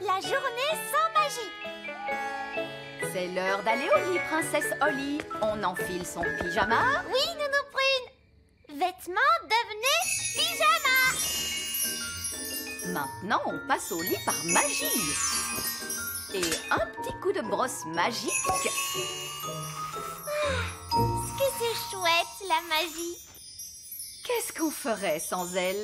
la journée sans magie. C'est l'heure d'aller au lit, Princesse Holly. On enfile son pyjama. Oui, Nounou Prune. Vêtements devenez pyjama. Maintenant, on passe au lit par magie. Et un petit coup de brosse magique. Ah, ce que c'est chouette, la magie. Qu'est-ce qu'on ferait sans elle?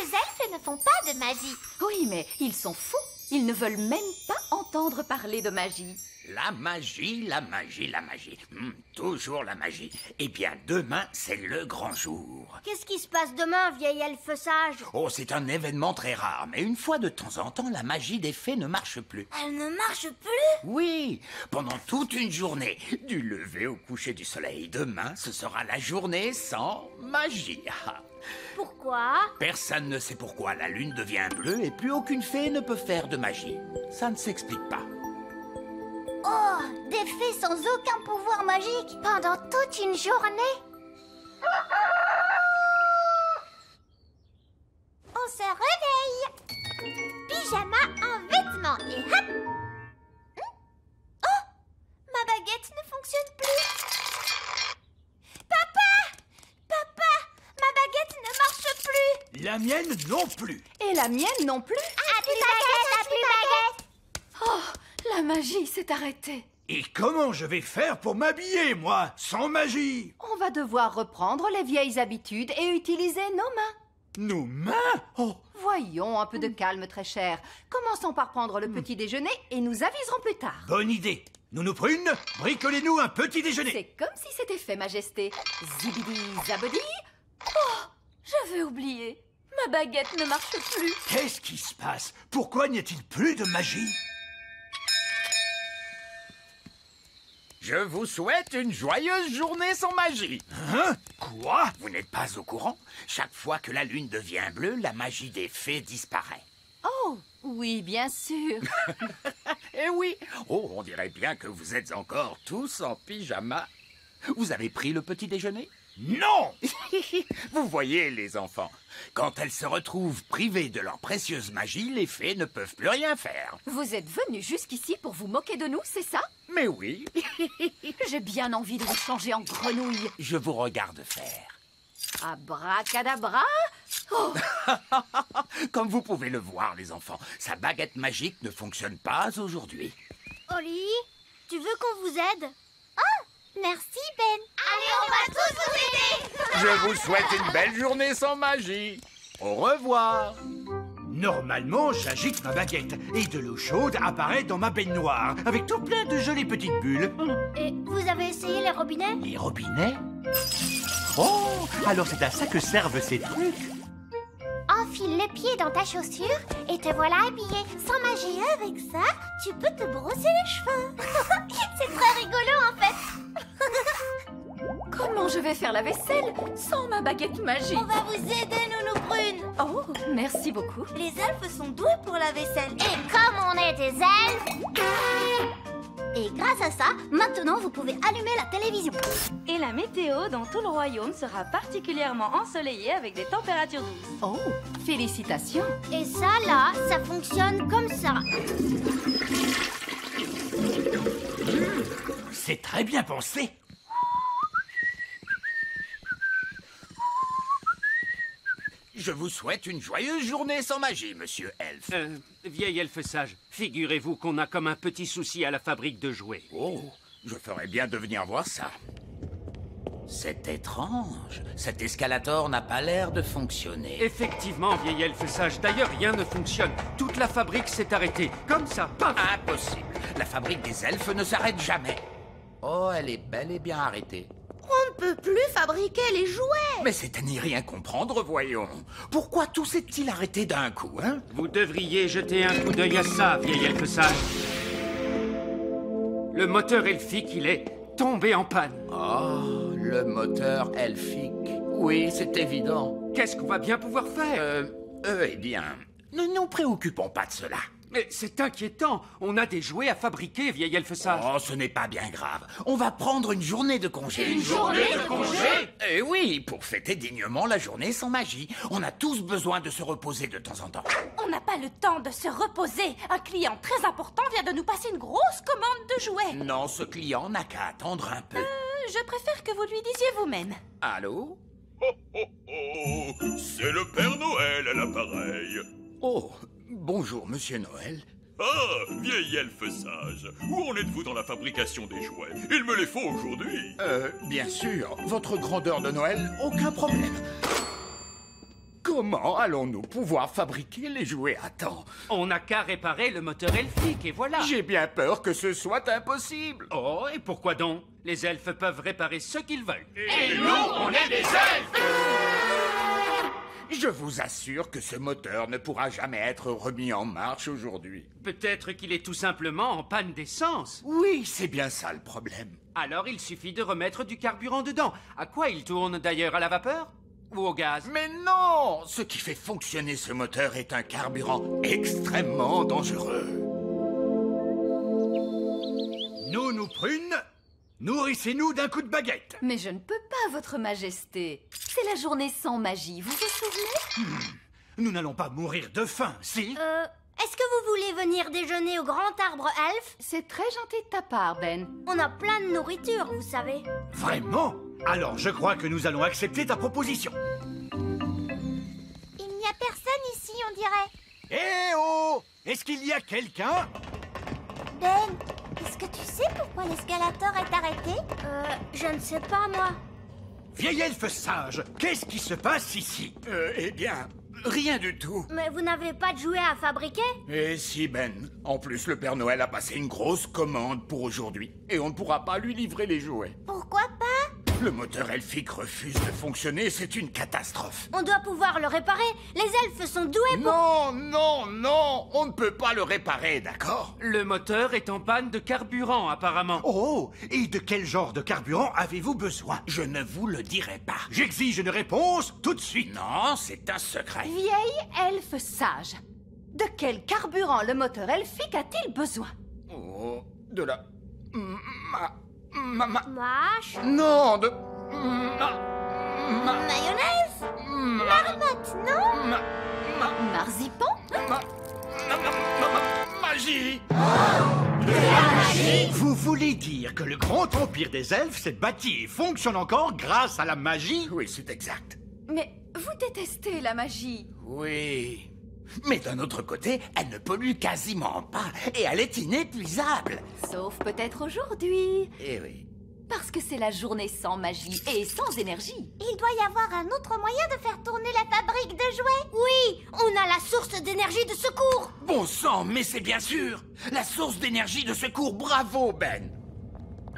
Les elfes ne font pas de magie. Oui, mais ils sont fous. Ils ne veulent même pas entendre parler de magie. La magie, la magie, la magie. Toujours la magie. Eh bien, demain, c'est le grand jour. Qu'est-ce qui se passe demain, vieil elfe sage? Oh, c'est un événement très rare. Mais une fois de temps en temps, la magie des fées ne marche plus. Elle ne marche plus? Oui, pendant toute une journée. Du lever au coucher du soleil. Demain, ce sera la journée sans magie. Pourquoi? Personne ne sait pourquoi. La lune devient bleue et plus aucune fée ne peut faire de magie. Ça ne s'explique pas. Oh, des fées sans aucun pouvoir magique pendant toute une journée. On se réveille. Pyjama en vêtements et hop. Oh, ma baguette ne fonctionne plus. Papa, ma baguette ne marche plus. La mienne non plus. Et la mienne non plus. À plus baguette. Oh. La magie s'est arrêtée. Et comment je vais faire pour m'habiller, moi, sans magie? On va devoir reprendre les vieilles habitudes et utiliser nos mains. Nos mains? Oh. Voyons, un peu de calme, très cher. Commençons par prendre le petit déjeuner et nous aviserons plus tard. Bonne idée. Nounou Prune, bricolez-nous un petit déjeuner. C'est comme si c'était fait, Majesté. Zibidi, zabedi. Oh, j'avais oublié. Ma baguette ne marche plus. Qu'est-ce qui se passe? Pourquoi n'y a-t-il plus de magie? Je vous souhaite une joyeuse journée sans magie. Hein? Quoi? Vous n'êtes pas au courant? Chaque fois que la lune devient bleue, la magie des fées disparaît. Oh, oui, bien sûr. Eh oui. Oh, on dirait bien que vous êtes encore tous en pyjama. Vous avez pris le petit déjeuner? Non. Vous voyez, les enfants, quand elles se retrouvent privées de leur précieuse magie, les fées ne peuvent plus rien faire. Vous êtes venus jusqu'ici pour vous moquer de nous, c'est ça? Mais oui. J'ai bien envie de vous changer en grenouille. Je vous regarde faire. Abracadabra. Oh. Comme vous pouvez le voir, les enfants, sa baguette magique ne fonctionne pas aujourd'hui. Holly, tu veux qu'on vous aide? Oh, merci, Ben. Allez, on va tous vous aider. Je vous souhaite une belle journée sans magie. Au revoir. Normalement, j'agite ma baguette et de l'eau chaude apparaît dans ma baignoire avec tout plein de jolies petites bulles. Et vous avez essayé les robinets? Les robinets? Oh, alors c'est à ça que servent ces trucs. Enfile le pied dans ta chaussure et te voilà habillée. Sans magie, avec ça, tu peux te brosser les cheveux. C'est très rigolo en fait. Comment je vais faire la vaisselle sans ma baguette magique? On va vous aider, Nounou Prune. Oh, merci beaucoup. Les elfes sont doués pour la vaisselle. Et comme on est des elfes... Et grâce à ça, maintenant vous pouvez allumer la télévision. Et la météo dans tout le royaume sera particulièrement ensoleillée avec des températures douces. Oh, félicitations. Et ça là, ça fonctionne comme ça. C'est très bien pensé. Je vous souhaite une joyeuse journée sans magie, monsieur Elf. Vieil elfe sage, figurez-vous qu'on a comme un petit souci à la fabrique de jouets. Oh, je ferais bien de venir voir ça. C'est étrange. Cet escalator n'a pas l'air de fonctionner. Effectivement, vieil elfe sage. D'ailleurs, rien ne fonctionne. Toute la fabrique s'est arrêtée. Comme ça, paf! Impossible. La fabrique des elfes ne s'arrête jamais. Oh, elle est bel et bien arrêtée. On ne peut plus fabriquer les jouets. Mais c'est à n'y rien comprendre, voyons. Pourquoi tout s'est-il arrêté d'un coup, hein? Vous devriez jeter un coup d'œil à ça, vieil elfe sage. Le moteur elfique, il est tombé en panne. Oh, le moteur elfique. Oui, c'est évident. Qu'est-ce qu'on va bien pouvoir faire? Eh bien, ne nous préoccupons pas de cela. Mais c'est inquiétant. On a des jouets à fabriquer, vieille elfe sage. Oh, ce n'est pas bien grave. On va prendre une journée de congé. Une journée de congé? Eh oui, pour fêter dignement la journée sans magie. On a tous besoin de se reposer de temps en temps. On n'a pas le temps de se reposer. Un client très important vient de nous passer une grosse commande de jouets. Non, ce client n'a qu'à attendre un peu. Je préfère que vous lui disiez vous-même. Allô? Oh, oh, oh, c'est le Père Noël à l'appareil. Oh, bonjour, Monsieur Noël. Ah, vieil elfe sage, où en êtes-vous dans la fabrication des jouets? Il me les faut aujourd'hui. Bien sûr, votre grandeur de Noël, aucun problème. Comment allons-nous pouvoir fabriquer les jouets à temps? On n'a qu'à réparer le moteur elfique, et voilà. J'ai bien peur que ce soit impossible. Oh, et pourquoi donc? Les elfes peuvent réparer ce qu'ils veulent. Et nous, on est des elfes! Je vous assure que ce moteur ne pourra jamais être remis en marche aujourd'hui. Peut-être qu'il est tout simplement en panne d'essence. Oui, c'est bien ça le problème. Alors il suffit de remettre du carburant dedans. À quoi il tourne d'ailleurs? À la vapeur? Ou au gaz? Mais non! Ce qui fait fonctionner ce moteur est un carburant extrêmement dangereux. Nounou Prune, nourrissez-nous d'un coup de baguette. Mais je ne peux pas, votre majesté. C'est la journée sans magie, vous vous souvenez? Nous n'allons pas mourir de faim, si? Est-ce que vous voulez venir déjeuner au grand arbre elfe? C'est très gentil de ta part, Ben. On a plein de nourriture, vous savez. Vraiment? Alors, je crois que nous allons accepter ta proposition. Il n'y a personne ici, on dirait. Eh oh! Est-ce qu'il y a quelqu'un? Ben, est-ce que tu sais pourquoi l'escalator est arrêté? Je ne sais pas, moi. Vieil elfe sage, qu'est-ce qui se passe ici? Eh bien, rien du tout. Mais vous n'avez pas de jouets à fabriquer? Eh si, Ben. En plus, le Père Noël a passé une grosse commande pour aujourd'hui. Et on ne pourra pas lui livrer les jouets. Pourquoi pas? Le moteur elfique refuse de fonctionner, c'est une catastrophe. On doit pouvoir le réparer, les elfes sont doués pour... Non, non, non, on ne peut pas le réparer, d'accord? Le moteur est en panne de carburant, apparemment. Oh, et de quel genre de carburant avez-vous besoin? Je ne vous le dirai pas. J'exige une réponse tout de suite. Non, c'est un secret. Vieille elfe sage, de quel carburant le moteur elfique a-t-il besoin? Oh, de la... Non, de... Mayonnaise? Marmotte, non? Marzipan? Magie! De la magie! Vous voulez dire que le grand empire des elfes s'est bâti et fonctionne encore grâce à la magie? Oui, c'est exact. Mais vous détestez la magie? Oui... Mais d'un autre côté, elle ne pollue quasiment pas, et elle est inépuisable. Sauf peut-être aujourd'hui. Eh oui. Parce que c'est la journée sans magie et sans énergie. Il doit y avoir un autre moyen de faire tourner la fabrique de jouets. Oui, on a la source d'énergie de secours. Bon sang, mais c'est bien sûr. La source d'énergie de secours, bravo Ben.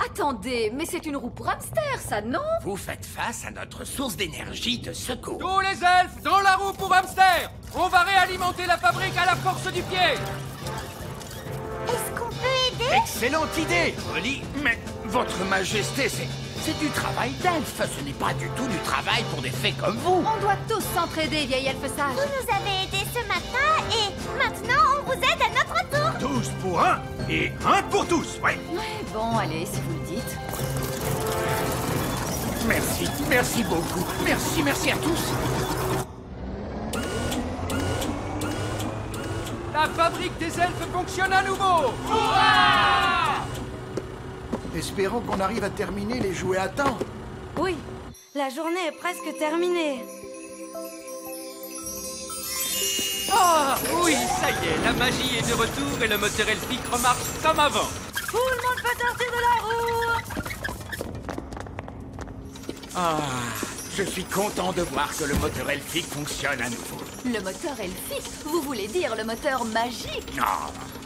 Attendez, mais c'est une roue pour hamster, ça, non? Vous faites face à notre source d'énergie de secours. Tous les elfes dans la roue pour hamster! On va réalimenter la fabrique à la force du pied! Est-ce qu'on peut aider? Excellente idée, Holly! Mais votre majesté, c'est du travail d'elfe. Ce n'est pas du tout du travail pour des fées comme vous. On doit tous s'entraider, vieille elfe sage. Vous nous avez aidés ce matin et maintenant on vous aide à notre tour. Tous pour un et un pour tous, ouais. Mais bon, allez, si vous le dites. Merci, merci beaucoup. Merci, merci à tous. La fabrique des elfes fonctionne à nouveau. Hurrah! Espérons qu'on arrive à terminer les jouets à temps. Oui, la journée est presque terminée. Ah oui, ça y est, la magie est de retour et le moteur elfique remarche comme avant. Tout le monde peut sortir de la roue! Ah, je suis content de voir que le moteur elfique fonctionne à nouveau. Le moteur elfique? Vous voulez dire le moteur magique? Non.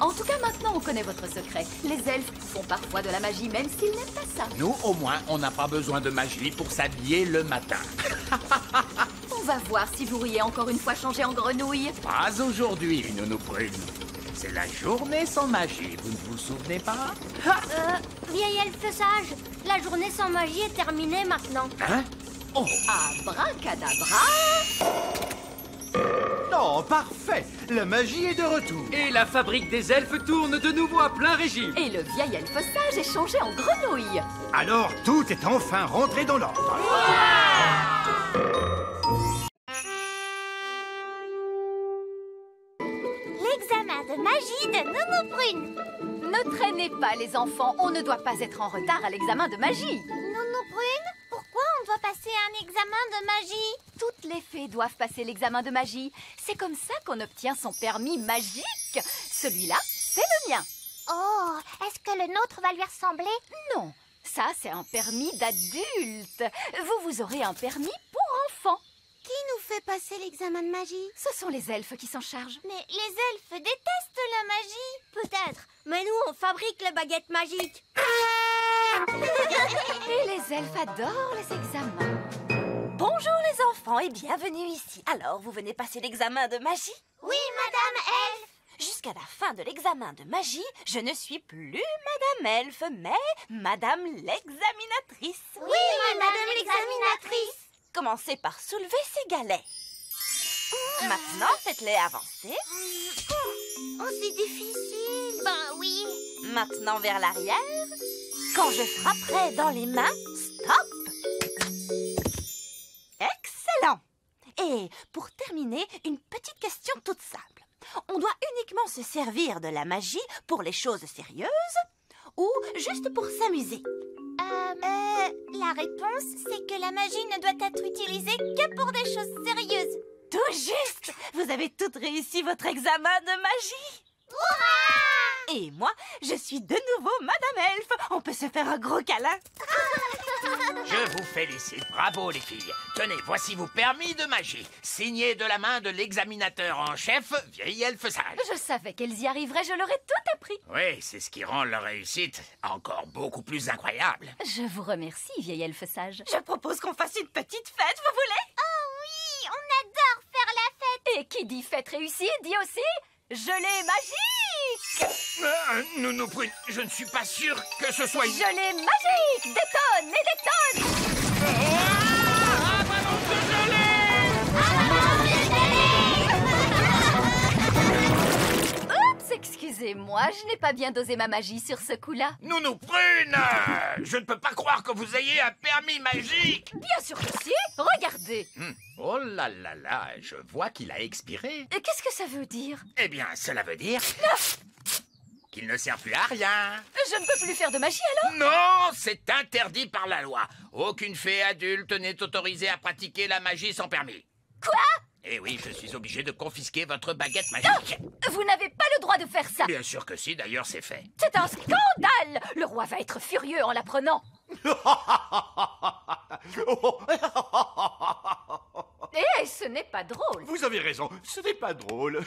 En tout cas, maintenant, on connaît votre secret. Les elfes font parfois de la magie, même s'ils n'aiment pas ça. Nous, au moins, on n'a pas besoin de magie pour s'habiller le matin. On va voir si vous riez encore une fois changé en grenouille. Pas aujourd'hui, Nounou Prune. C'est la journée sans magie, vous ne vous souvenez pas? Vieille elfe sage, la journée sans magie est terminée maintenant. Hein? Oh! Abracadabra! Non, Absolument, parfait. La magie est de retour. Et la fabrique des elfes tourne de nouveau à plein régime. Et le vieil elfe sage est changé en grenouille. Alors tout est enfin rentré dans l'ordre. Wow! L'examen de magie de Nounou Prune. Ne traînez pas les enfants, on ne doit pas être en retard à l'examen de magie. Nounou Prune, pourquoi on doit passer un examen de magie? Toutes les fées doivent passer l'examen de magie. C'est comme ça qu'on obtient son permis magique. Celui-là, c'est le mien. Oh, est-ce que le nôtre va lui ressembler? Non, ça c'est un permis d'adulte. Vous aurez un permis pour enfants. Qui nous fait passer l'examen de magie? Ce sont les elfes qui s'en chargent. Mais les elfes détestent la magie. Peut-être, mais nous on fabrique les baguettes magiques. Et les elfes adorent les examens. Bonjour les enfants et bienvenue ici. Alors, vous venez passer l'examen de magie? Oui, Madame Elfe. Jusqu'à la fin de l'examen de magie, je ne suis plus Madame Elfe, mais Madame l'examinatrice. Oui, Madame l'examinatrice. Commencez par soulever ces galets. Maintenant, faites-les avancer. Oh, c'est difficile. Ben oui. Maintenant, vers l'arrière. Quand je frapperai dans les mains, stop. Excellent. Et pour terminer, une petite question toute simple. On doit uniquement se servir de la magie pour les choses sérieuses ou juste pour s'amuser? La réponse, c'est que la magie ne doit être utilisée que pour des choses sérieuses. Tout juste! Vous avez toutes réussi votre examen de magie! Hurrah! Et moi, je suis de nouveau Madame Elfe. On peut se faire un gros câlin. Je vous félicite. Bravo, les filles. Tenez, voici vos permis de magie. Signé de la main de l'examinateur en chef, vieille elfe sage. Je savais qu'elles y arriveraient. Je leur ai tout appris. Oui, c'est ce qui rend leur réussite encore beaucoup plus incroyable. Je vous remercie, vieille elfe sage. Je propose qu'on fasse une petite fête, vous voulez? Oh oui, on adore faire la fête. Et qui dit fête réussie, dit aussi... Gelée magique! Nounou Prune, je ne suis pas sûr que ce soit une... Gelée magique! Détonne et détonne! Ah, ma bombe de gelée! Oups, excusez-moi, je n'ai pas bien dosé ma magie sur ce coup-là. Nounou Prune, je ne peux pas croire que vous ayez un permis magique! Bien sûr que si, regardez! Oh là là là, je vois qu'il a expiré. Qu'est-ce que ça veut dire? Eh bien, cela veut dire... qu'il ne sert plus à rien. Je ne peux plus faire de magie, alors? Non, c'est interdit par la loi. Aucune fée adulte n'est autorisée à pratiquer la magie sans permis. Quoi? Eh oui, je suis obligé de confisquer votre baguette magique. Oh, vous n'avez pas le droit de faire ça. Bien sûr que si, d'ailleurs, c'est fait. C'est un scandale. Le roi va être furieux en l'apprenant. Eh, ce n'est pas drôle. Vous avez raison, ce n'est pas drôle.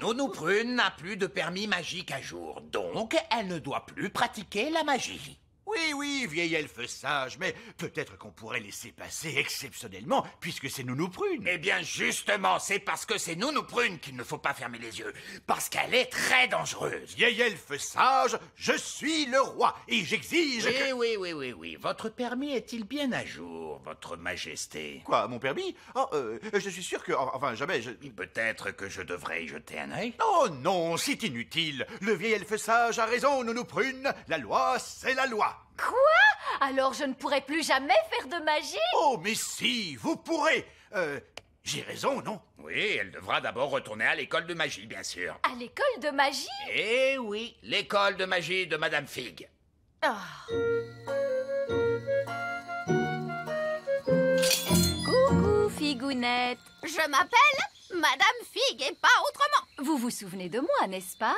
Nounou Prune n'a plus de permis magique à jour, donc elle ne doit plus pratiquer la magie. Oui, oui, vieille elfe sage, mais peut-être qu'on pourrait laisser passer exceptionnellement, puisque c'est Nounou Prune. Eh bien, justement, c'est parce que c'est Nounou Prune qu'il ne faut pas fermer les yeux, parce qu'elle est très dangereuse. Vieille elfe sage, je suis le roi, et j'exige que... Eh oui, votre permis est-il bien à jour, votre majesté? Quoi, mon permis? Oh, je suis sûr que... Enfin, jamais je... Peut-être que je devrais y jeter un œil. Oh non, c'est inutile. Le vieil elfe sage a raison, Nounou Prune. La loi, c'est la loi. Quoi? Alors je ne pourrai plus jamais faire de magie? Oh, mais si, vous pourrez. J'ai raison, non? Oui, elle devra d'abord retourner à l'école de magie, bien sûr. À l'école de magie? Eh oui, l'école de magie de Madame Fig. Oh. Coucou, Figounette. Je m'appelle Madame Fig et pas autrement. Vous vous souvenez de moi, n'est-ce pas?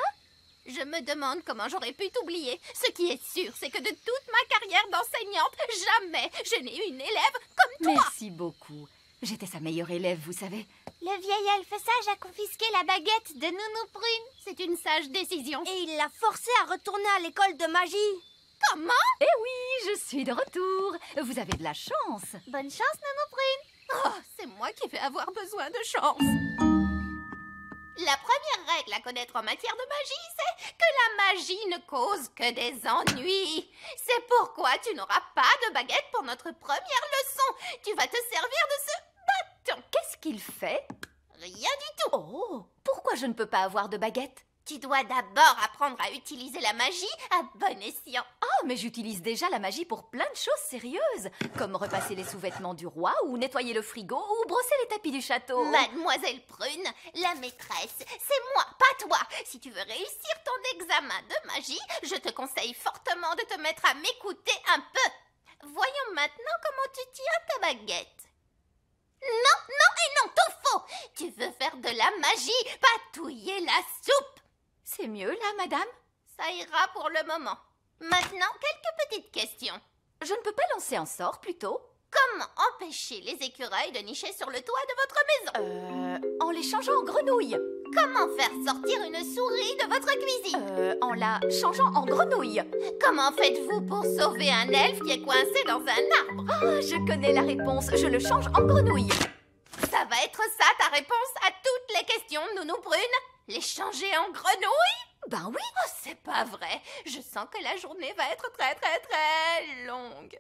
Je me demande comment j'aurais pu t'oublier. Ce qui est sûr, c'est que de toute ma carrière d'enseignante, jamais je n'ai eu une élève comme toi. Merci beaucoup. J'étais sa meilleure élève, vous savez. Le vieil elfe sage a confisqué la baguette de Nounou Prune. C'est une sage décision. Et il l'a forcée à retourner à l'école de magie. Comment? Eh oui, je suis de retour. Vous avez de la chance. Bonne chance, Nounou Prune. Oh, c'est moi qui vais avoir besoin de chance. La première règle à connaître en matière de magie, c'est que la magie ne cause que des ennuis. C'est pourquoi tu n'auras pas de baguette pour notre première leçon. Tu vas te servir de ce bâton. Qu'est-ce qu'il fait? rien du tout. Oh, pourquoi je ne peux pas avoir de baguette? Tu dois d'abord apprendre à utiliser la magie à bon escient. Oh, mais j'utilise déjà la magie pour plein de choses sérieuses, comme repasser les sous-vêtements du roi, ou nettoyer le frigo, ou brosser les tapis du château. Mademoiselle Prune, la maîtresse, c'est moi, pas toi. Si tu veux réussir ton examen de magie, je te conseille fortement de te mettre à m'écouter un peu. Voyons maintenant comment tu tiens ta baguette. Non, non et non, tout faux. Tu veux faire de la magie, patouiller la soupe. C'est mieux là, madame? Ça ira pour le moment. Maintenant, quelques petites questions. Je ne peux pas lancer un sort, plutôt? Comment empêcher les écureuils de nicher sur le toit de votre maison? En les changeant en grenouilles. Comment faire sortir une souris de votre cuisine? En la changeant en grenouille. Comment faites-vous pour sauver un elfe qui est coincé dans un arbre? Oh, je connais la réponse, je le change en grenouille. Ça va être ça ta réponse à toutes les questions, Nounou Prune? Les changer en grenouille? Ben oui. Oh, c'est pas vrai. Je sens que la journée va être très longue.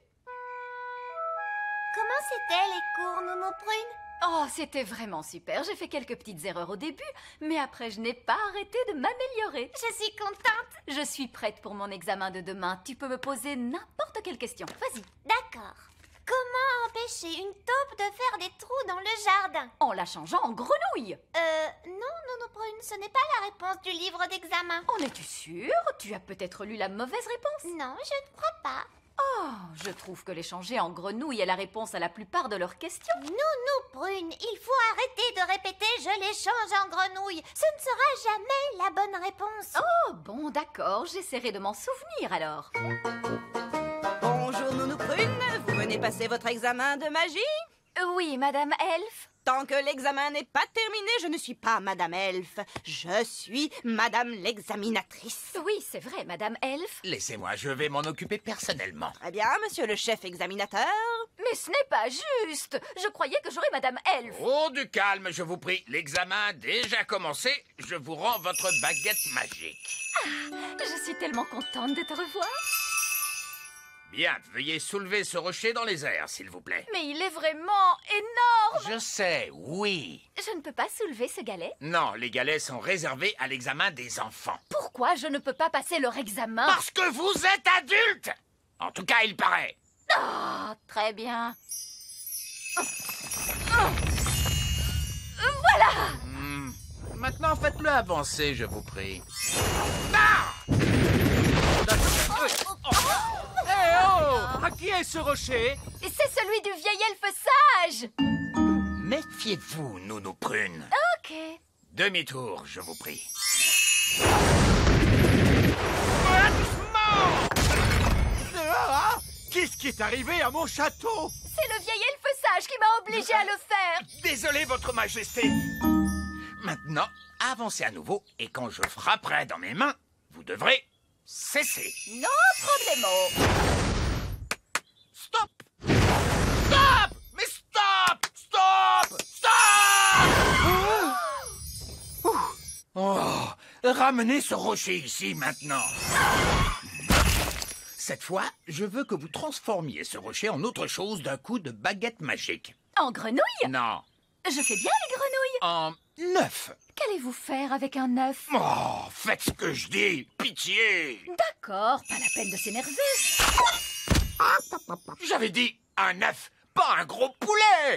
Comment c'était les cours, Nounou Prune? Oh, c'était vraiment super. J'ai fait quelques petites erreurs au début, mais après je n'ai pas arrêté de m'améliorer. Je suis contente. Je suis prête pour mon examen de demain. Tu peux me poser n'importe quelle question. Vas-y. D'accord. Comment empêcher une taupe de faire des trous dans le jardin? En la changeant en grenouille. Non, Nounou Prune, ce n'est pas la réponse du livre d'examen. En es-tu sûre? Tu as peut-être lu la mauvaise réponse. Non, je ne crois pas. Oh, je trouve que l'échanger en grenouille est la réponse à la plupart de leurs questions. Nounou Prune, il faut arrêter de répéter « je l'échange en grenouille ». Ce ne sera jamais la bonne réponse. Oh, bon, d'accord, j'essaierai de m'en souvenir alors. Bonjour Nounou Prune, vous venez passer votre examen de magie? Oui, madame Elfe. Tant que l'examen n'est pas terminé, je ne suis pas madame Elfe. Je suis madame l'examinatrice. Oui, c'est vrai, madame Elfe. Laissez-moi, je vais m'en occuper personnellement. Très bien, monsieur le chef examinateur. Mais ce n'est pas juste. Je croyais que j'aurais madame Elfe. Oh, du calme, je vous prie. L'examen a déjà commencé. Je vous rends votre baguette magique. Ah, je suis tellement contente de te revoir. Bien, veuillez soulever ce rocher dans les airs, s'il vous plaît. Mais il est vraiment énorme. Je sais, oui. Je ne peux pas soulever ce galet? Non, les galets sont réservés à l'examen des enfants. Pourquoi je ne peux pas passer leur examen? Parce que vous êtes adulte. En tout cas, il paraît. Oh, très bien. Voilà. Maintenant, faites-le avancer, je vous prie. Ah! Oh, qui est ce rocher? C'est celui du vieil elfe sage. Méfiez-vous, Nounou Prune. Ok. Demi-tour, je vous prie. Qu'est-ce qui est arrivé à mon château? C'est le vieil elfe sage qui m'a obligé à le faire. Désolé, votre majesté. Maintenant, avancez à nouveau et quand je frapperai dans mes mains, vous devrez... cessez. No problemo. Stop. Stop. Mais stop. Stop. Stop. Oh, oh. Ramenez ce rocher ici maintenant. Cette fois, je veux que vous transformiez ce rocher en autre chose d'un coup de baguette magique. En grenouille? Non. Je fais bien les grenouilles. En œuf. Qu'allez-vous faire avec un œuf? Oh, faites ce que je dis, pitié. D'accord, pas la peine de s'énerver. J'avais dit un œuf, pas un gros poulet.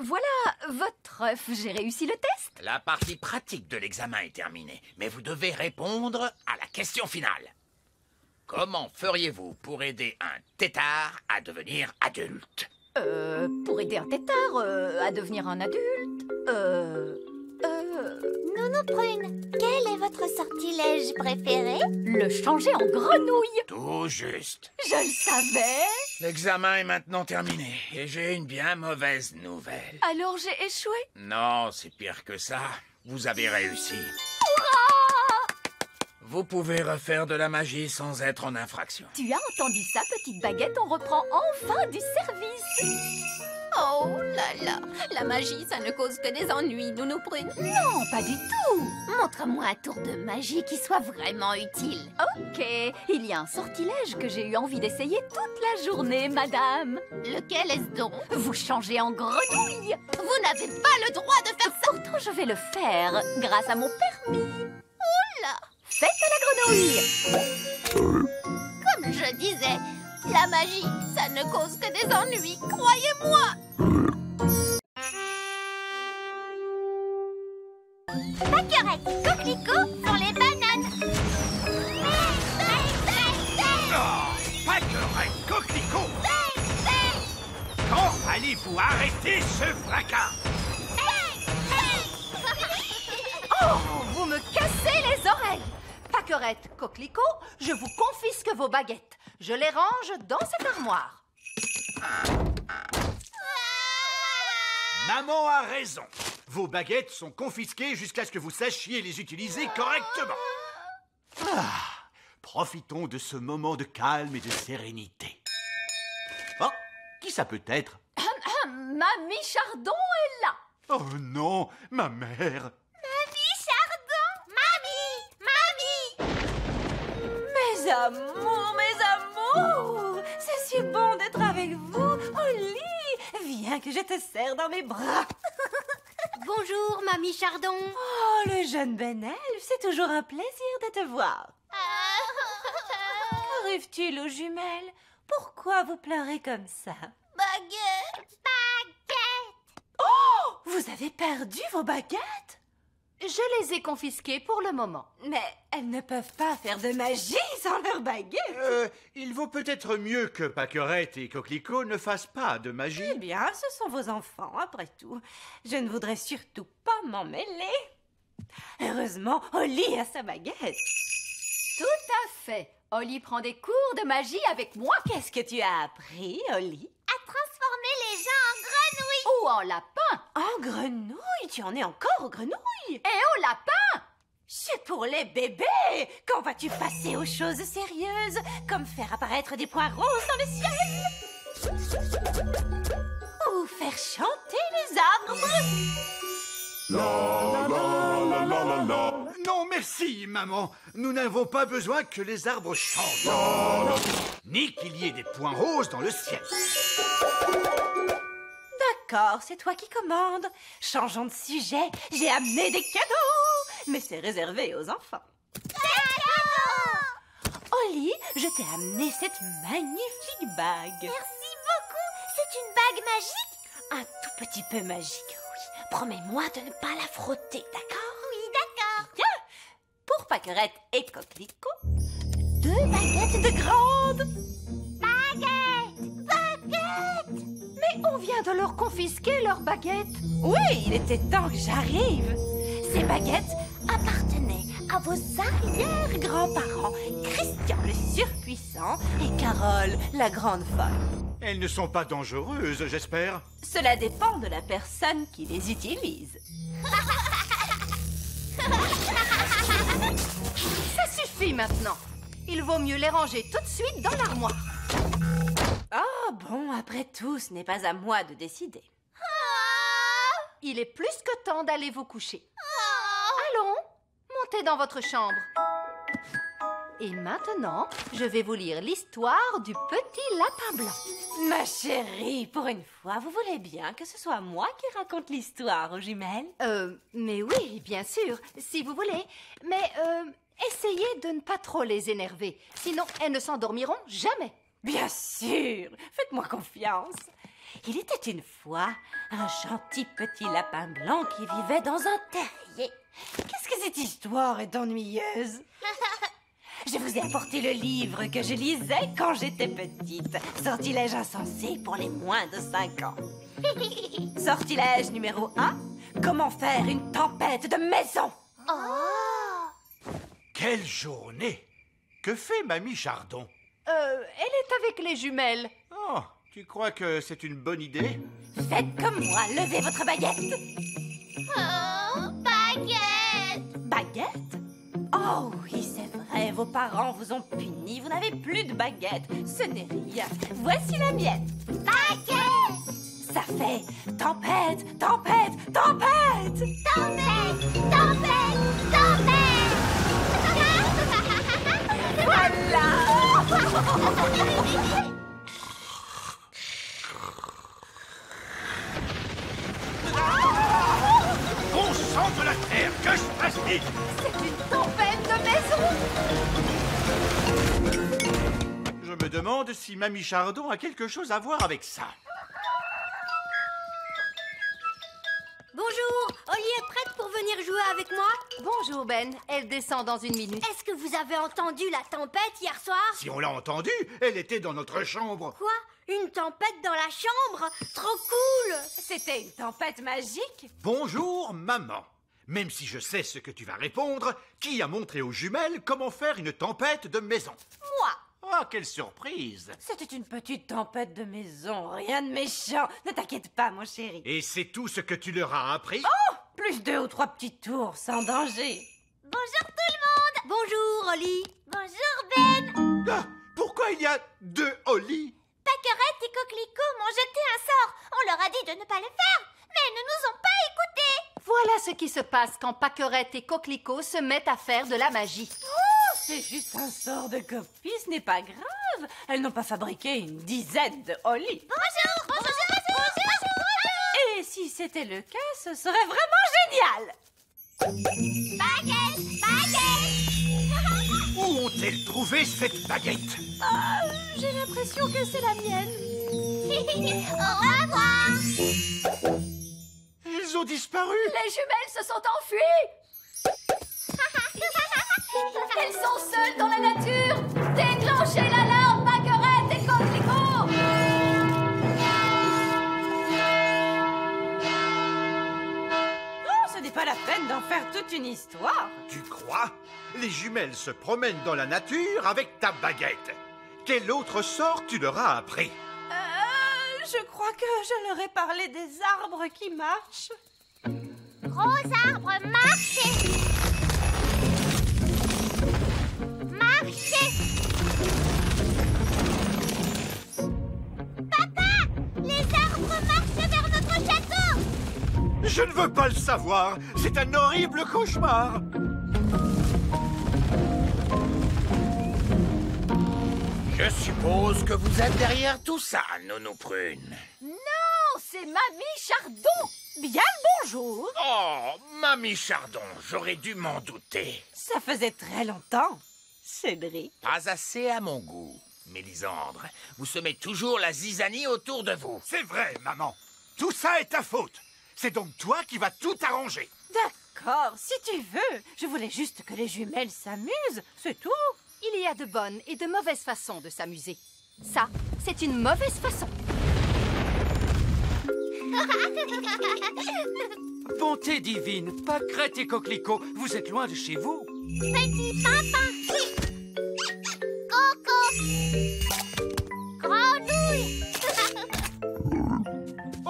Voilà votre œuf, j'ai réussi le test. La partie pratique de l'examen est terminée, mais vous devez répondre à la question finale. Comment feriez-vous pour aider un tétard à devenir adulte? Pour aider un tétard à devenir un adulte, Nounou Prune, quel est votre sortilège préféré? Le changer en grenouille. Tout juste. Je le savais. L'examen est maintenant terminé et j'ai une bien mauvaise nouvelle. Alors j'ai échoué? Non, c'est pire que ça. Vous avez réussi. Vous pouvez refaire de la magie sans être en infraction. Tu as entendu ça, petite baguette? On reprend enfin du service. Oh là là, la magie, ça ne cause que des ennuis, Nounou Prune. Non, pas du tout. Montre-moi un tour de magie qui soit vraiment utile. Ok, il y a un sortilège que j'ai eu envie d'essayer toute la journée, madame. Lequel est-ce donc? Vous changez en grenouille. Vous n'avez pas le droit de faire ça. Pourtant, je vais le faire, grâce à mon permis. Oh là, faites à la grenouille. Comme je disais, la magie, ça ne cause que des ennuis, croyez-moi. Paquerette, Coquelicot pour les bananes. Paquerette, Coquelicot. Quand allez-vous arrêter ce fracas? Oh, vous me cassez les oreilles. Paquerette, Coquelicot, je vous confisque vos baguettes. Je les range dans cette armoire. Maman a raison. Vos baguettes sont confisquées jusqu'à ce que vous sachiez les utiliser correctement. Ah, profitons de ce moment de calme et de sérénité. Oh, qui ça peut être? Mamie Chardon est là. Oh non, ma mère. Mes amours, c'est si bon d'être avec vous. Holly, viens que je te serre dans mes bras. Bonjour, Mamie Chardon. Oh, le jeune Benel, c'est toujours un plaisir de te voir. Qu'arrive-t-il aux jumelles? Pourquoi vous pleurez comme ça? Baguette, baguette. Oh, vous avez perdu vos baguettes? Je les ai confisquées pour le moment. Mais elles ne peuvent pas faire de magie sans leurs baguettes. Il vaut peut-être mieux que Paquerette et Coquelicot ne fassent pas de magie. Eh bien, ce sont vos enfants, après tout. Je ne voudrais surtout pas m'en mêler. Heureusement, Holly a sa baguette. Tout à fait. Holly prend des cours de magie avec moi. Qu'est-ce que tu as appris, Holly? À transformer les gens en grenouilles. Ou en lapins. En grenouilles? Tu en es encore aux grenouilles? Et au lapin? C'est pour les bébés. Quand vas-tu passer aux choses sérieuses, comme faire apparaître des points roses dans le ciel? Ou faire chanter les arbres? La, la, la, la, la, la. Non, merci, maman. Nous n'avons pas besoin que les arbres chantent. La, la. Ni qu'il y ait des points roses dans le ciel. D'accord, c'est toi qui commandes. Changeons de sujet, j'ai amené des cadeaux. Mais c'est réservé aux enfants. Holly, je t'ai amené cette magnifique bague. Merci beaucoup, c'est une bague magique? Un tout petit peu magique, oui. Promets-moi de ne pas la frotter, d'accord? Oui, d'accord. Bien. Pour Paquerette et Coquelicot, deux baguettes de grande. On vient de leur confisquer leurs baguettes. Oui, il était temps que j'arrive. Ces baguettes appartenaient à vos arrière-grands-parents, Christian le surpuissant et Carole la grande folle. Elles ne sont pas dangereuses, j'espère. Cela dépend de la personne qui les utilise. Ça suffit maintenant. Il vaut mieux les ranger tout de suite dans l'armoire. Oh bon, après tout, ce n'est pas à moi de décider. Oh, il est plus que temps d'aller vous coucher. Oh, allons, montez dans votre chambre. Et maintenant, je vais vous lire l'histoire du petit lapin blanc. Ma chérie, pour une fois, vous voulez bien que ce soit moi qui raconte l'histoire aux jumelles? Mais oui, bien sûr, si vous voulez. Mais essayez de ne pas trop les énerver, sinon elles ne s'endormiront jamais. Bien sûr, faites-moi confiance. Il était une fois un gentil petit lapin blanc qui vivait dans un terrier. Qu'est-ce que cette histoire est ennuyeuse? Je vous ai apporté le livre que je lisais quand j'étais petite. Sortilège insensé pour les moins de 5 ans. Sortilège numéro 1, comment faire une tempête de maison. Oh! Quelle journée! Que fait Mamie Chardon? Elle est avec les jumelles. Oh, tu crois que c'est une bonne idée? Faites comme moi, levez votre baguette. Oh, baguette! Baguette? Oh oui, c'est vrai, vos parents vous ont puni, vous n'avez plus de baguette. Ce n'est rien, voici la mienne. Baguette! Ça fait. Tempête, tempête, tempête. Tempête, tempête, tempête. Voilà. Bon sang de la terre, que se passe-t-il? C'est une tempête de maison. Je me demande si Mamie Chardon a quelque chose à voir avec ça. Bonjour, Holly est prête pour venir jouer avec moi? Bonjour Ben, elle descend dans une minute. Est-ce que vous avez entendu la tempête hier soir? Si on l'a entendue, elle était dans notre chambre. Quoi? Une tempête dans la chambre? Trop cool! C'était une tempête magique. Bonjour maman. Même si je sais ce que tu vas répondre, qui a montré aux jumelles comment faire une tempête de maison? Moi. Oh, quelle surprise! C'était une petite tempête de maison, rien de méchant. Ne t'inquiète pas, mon chéri. Et c'est tout ce que tu leur as appris? Oh! Plus 2 ou 3 petits tours, sans danger. Bonjour tout le monde! Bonjour, Holly. Bonjour, Ben. Ah, pourquoi il y a 2 Holly? Paquerette et Coquelicot m'ont jeté un sort. On leur a dit de ne pas le faire, mais elles ne nous ont pas écoutés. Voilà ce qui se passe quand Paquerette et Coquelicot se mettent à faire de la magie. Oh! C'est juste un sort de copie, ce n'est pas grave. Elles n'ont pas fabriqué une dizaine de Holly. Bonjour, bonjour, bonjour, bonjour, bonjour. Et si c'était le cas, ce serait vraiment génial. Baguette, baguette. Où ont-elles trouvé cette baguette? Oh, j'ai l'impression que c'est la mienne. Au revoir. Ils ont disparu. Les jumelles se sont enfuies. Elles sont seules dans la nature. Déclenchez l'alarme, Paquerette et Coquelicot. Oh, ce n'est pas la peine d'en faire toute une histoire. Tu crois? Les jumelles se promènent dans la nature avec ta baguette. Quel autre sort tu leur as appris? Je crois que je leur ai parlé des arbres qui marchent. Gros arbres, marchez! Papa, les arbres marchent vers notre château. Je ne veux pas le savoir, c'est un horrible cauchemar. Je suppose que vous êtes derrière tout ça, Nounou Prune. Non, c'est Mamie Chardon. Bien le bonjour. Oh, Mamie Chardon, j'aurais dû m'en douter. Ça faisait très longtemps. Cédric. Pas assez à mon goût, Mélisandre. Vous semez toujours la zizanie autour de vous. C'est vrai, maman. Tout ça est ta faute. C'est donc toi qui vas tout arranger. D'accord, si tu veux. Je voulais juste que les jumelles s'amusent, c'est tout. Il y a de bonnes et de mauvaises façons de s'amuser. Ça, c'est une mauvaise façon. Bonté divine, Paquerette et Coquelicot, vous êtes loin de chez vous. Petit pimpin.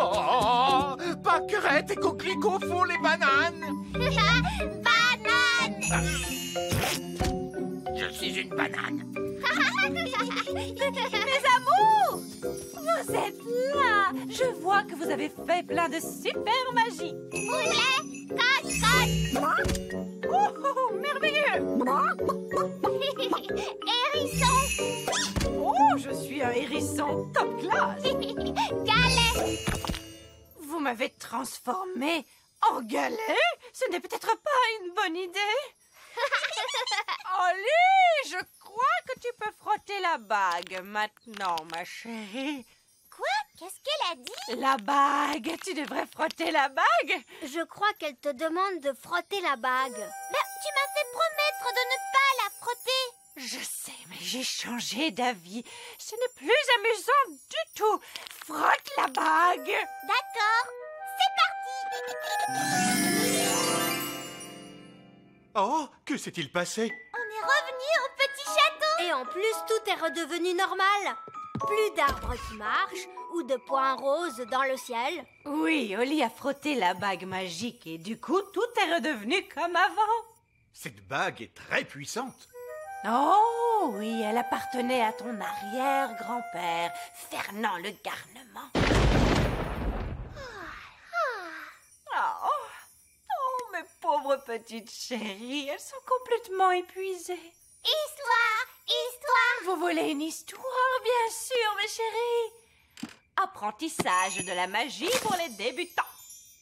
Oh, Paquerette et Coquelicot font les bananes. Banane. Je suis une banane. Mes amours, vous êtes là. Je vois que vous avez fait plein de super magie. Poulet, cocotte. Oh, oh, oh, merveilleux. Hérisson. Oh, je suis un hérisson top classe. Galet. Vous m'avez transformé en galet? Ce n'est peut-être pas une bonne idée. Holly, je crois que tu peux frotter la bague maintenant, ma chérie. Quoi? Qu'est-ce qu'elle a dit? La bague. Tu devrais frotter la bague. Je crois qu'elle te demande de frotter la bague. Ben, tu m'as fait promettre de ne pas la frotter. Je sais, mais j'ai changé d'avis. Ce n'est plus amusant du tout. Frotte la bague. D'accord. C'est parti. Oh, que s'est-il passé? On est revenu au petit château. Et en plus, tout est redevenu normal. Plus d'arbres qui marchent ou de points roses dans le ciel. Oui, Holly a frotté la bague magique et du coup, tout est redevenu comme avant. Cette bague est très puissante. Oh oui, elle appartenait à ton arrière-grand-père, Fernand Le Garnement. pauvres petites chéries, elles sont complètement épuisées. Histoire. Vous voulez une histoire? Bien sûr, mes chéris. Apprentissage de la magie pour les débutants.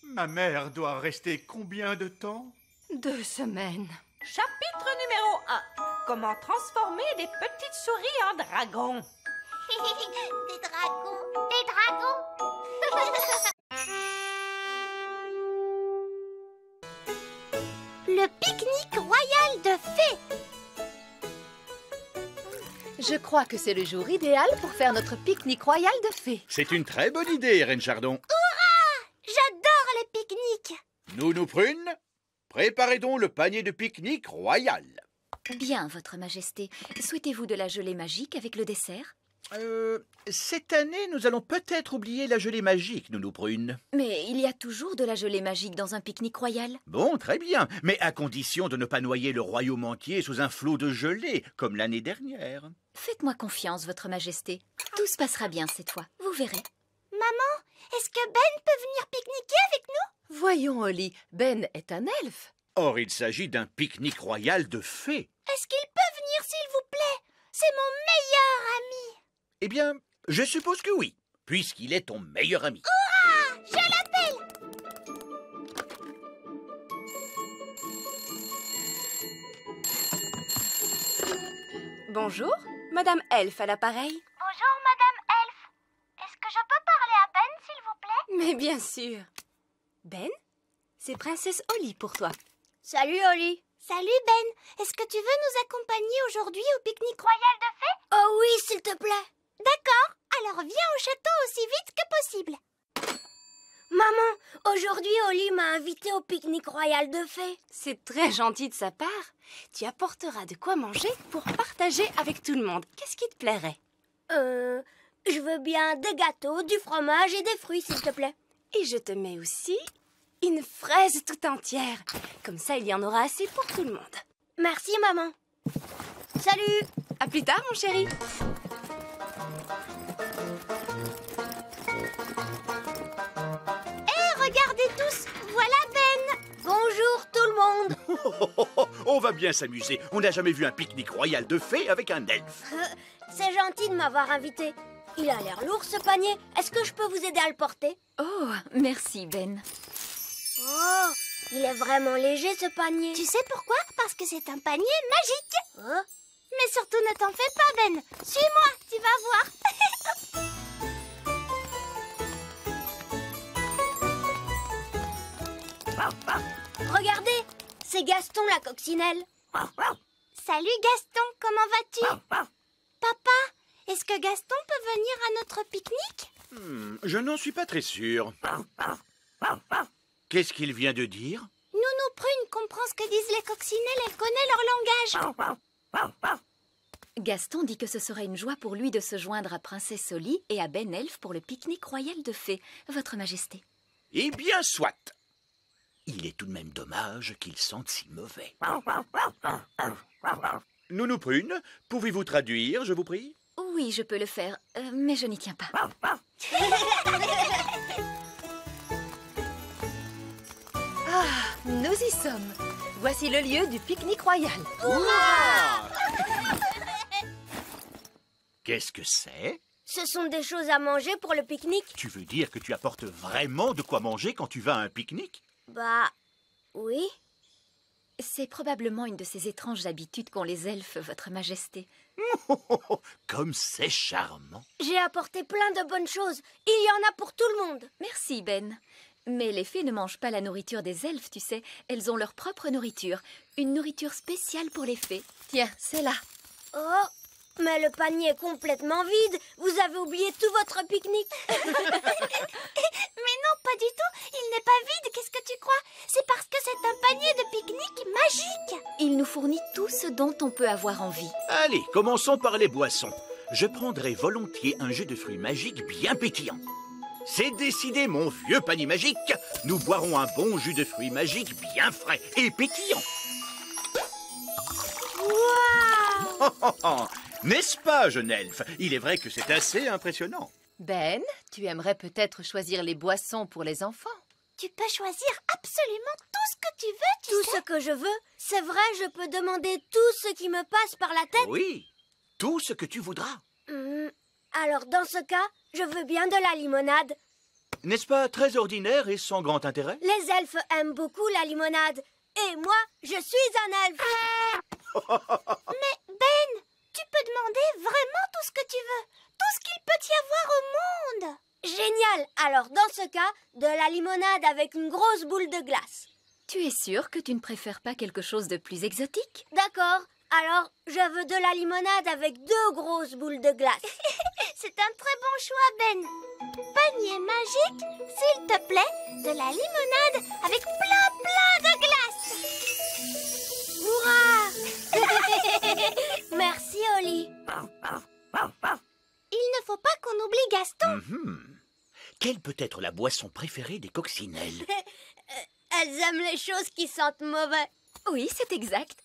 Ma mère doit rester combien de temps? 2 semaines. Chapitre numéro 1. Comment transformer des petites souris en dragons. Des dragons. Le pique-nique royal de fées. Je crois que c'est le jour idéal pour faire notre pique-nique royal de fées. C'est une très bonne idée, Reine Chardon. Hurrah! J'adore les pique-niques. Nounou Prune, préparez donc le panier de pique-nique royal. Bien, Votre Majesté. Souhaitez-vous de la gelée magique avec le dessert? Cette année, nous allons peut-être oublier la gelée magique, Nounou Prune. Mais il y a toujours de la gelée magique dans un pique-nique royal. Bon, très bien, mais à condition de ne pas noyer le royaume entier sous un flot de gelée, comme l'année dernière. Faites-moi confiance, Votre Majesté. Tout se passera bien cette fois, vous verrez. Maman, est-ce que Ben peut venir pique-niquer avec nous? Voyons, Holly, Ben est un elfe. Or, il s'agit d'un pique-nique royal de fées. Est-ce qu'il peut venir, s'il vous plaît? C'est mon meilleur ami. Eh bien, je suppose que oui, puisqu'il est ton meilleur ami. Hurrah! Je l'appelle! Bonjour, Madame Elf à l'appareil. Bonjour, Madame Elf. Est-ce que je peux parler à Ben, s'il vous plaît? Mais bien sûr. Ben, c'est Princesse Holly pour toi. Salut, Holly. Salut, Ben. Est-ce que tu veux nous accompagner aujourd'hui au pique-nique royal de fées? Oh oui, s'il te plaît. D'accord, alors viens au château aussi vite que possible. Maman, aujourd'hui Holly m'a invitée au pique-nique royal de fées. C'est très gentil de sa part. Tu apporteras de quoi manger pour partager avec tout le monde. Qu'est-ce qui te plairait? Je veux bien des gâteaux, du fromage et des fruits, s'il te plaît. Et je te mets aussi une fraise tout entière. Comme ça, il y en aura assez pour tout le monde. Merci, maman. Salut! À plus tard, mon chéri. Regardez tous, voilà Ben. Bonjour tout le monde. On va bien s'amuser. On n'a jamais vu un pique-nique royal de fées avec un elfe. C'est gentil de m'avoir invité. Il a l'air lourd ce panier. Est-ce que je peux vous aider à le porter? Oh, merci Ben. Oh, il est vraiment léger ce panier. Tu sais pourquoi? Parce que c'est un panier magique. Oh. Mais surtout ne t'en fais pas Ben. Suis-moi, tu vas voir. Regardez, c'est Gaston la coccinelle. Salut Gaston, comment vas-tu? Papa, est-ce que Gaston peut venir à notre pique-nique? Je n'en suis pas très sûre. Qu'est-ce qu'il vient de dire? Nounou Prune comprend ce que disent les coccinelles, elle connaît leur langage. Gaston dit que ce serait une joie pour lui de se joindre à Princesse Holly et à Ben Elf pour le pique-nique royal de fées, Votre Majesté. Eh bien, soit. Il est tout de même dommage qu'il sente si mauvais. Nounou Prune, pouvez-vous traduire, je vous prie? Oui, je peux le faire, mais je n'y tiens pas. Ah, nous y sommes. Voici le lieu du pique-nique royal. Hurrah! Qu'est-ce que c'est? Ce sont des choses à manger pour le pique-nique. Tu veux dire que tu apportes vraiment de quoi manger quand tu vas à un pique-nique? Bah, oui. C'est probablement une de ces étranges habitudes qu'ont les elfes, Votre Majesté. Comme c'est charmant. J'ai apporté plein de bonnes choses. Il y en a pour tout le monde. Merci, Ben. Mais les fées ne mangent pas la nourriture des elfes, tu sais. Elles ont leur propre nourriture. Une nourriture spéciale pour les fées. Tiens, c'est là. Oh, mais le panier est complètement vide. Vous avez oublié tout votre pique-nique. Mais non, pas du tout. Il n'est pas vide, qu'est-ce que tu crois? C'est parce que c'est un panier de pique-nique magique. Il nous fournit tout ce dont on peut avoir envie. Allez, commençons par les boissons. Je prendrai volontiers un jus de fruits magiques bien pétillant. C'est décidé, mon vieux panier magique. Nous boirons un bon jus de fruits magiques bien frais et pétillant. Waouh! N'est-ce pas, jeune elfe? Il est vrai que c'est assez impressionnant. Ben, tu aimerais peut-être choisir les boissons pour les enfants. Tu peux choisir absolument tout ce que tu veux, tu sais. Tout ce que je veux? C'est vrai, je peux demander tout ce qui me passe par la tête? Oui, tout ce que tu voudras. Alors dans ce cas, je veux bien de la limonade. N'est-ce pas très ordinaire et sans grand intérêt? Les elfes aiment beaucoup la limonade. Et moi, je suis un elfe. Mais Ben, tu peux demander vraiment tout ce que tu veux. Tout ce qu'il peut y avoir au monde. Génial! Alors dans ce cas, de la limonade avec une grosse boule de glace. Tu es sûre que tu ne préfères pas quelque chose de plus exotique? D'accord, alors je veux de la limonade avec 2 grosses boules de glace. C'est un très bon choix, Ben. Panier magique, s'il te plaît, de la limonade avec plein de glace. Hurrah! Merci, Holly. Il ne faut pas qu'on oublie Gaston. Quelle peut être la boisson préférée des coccinelles? Elles aiment les choses qui sentent mauvais. Oui, c'est exact.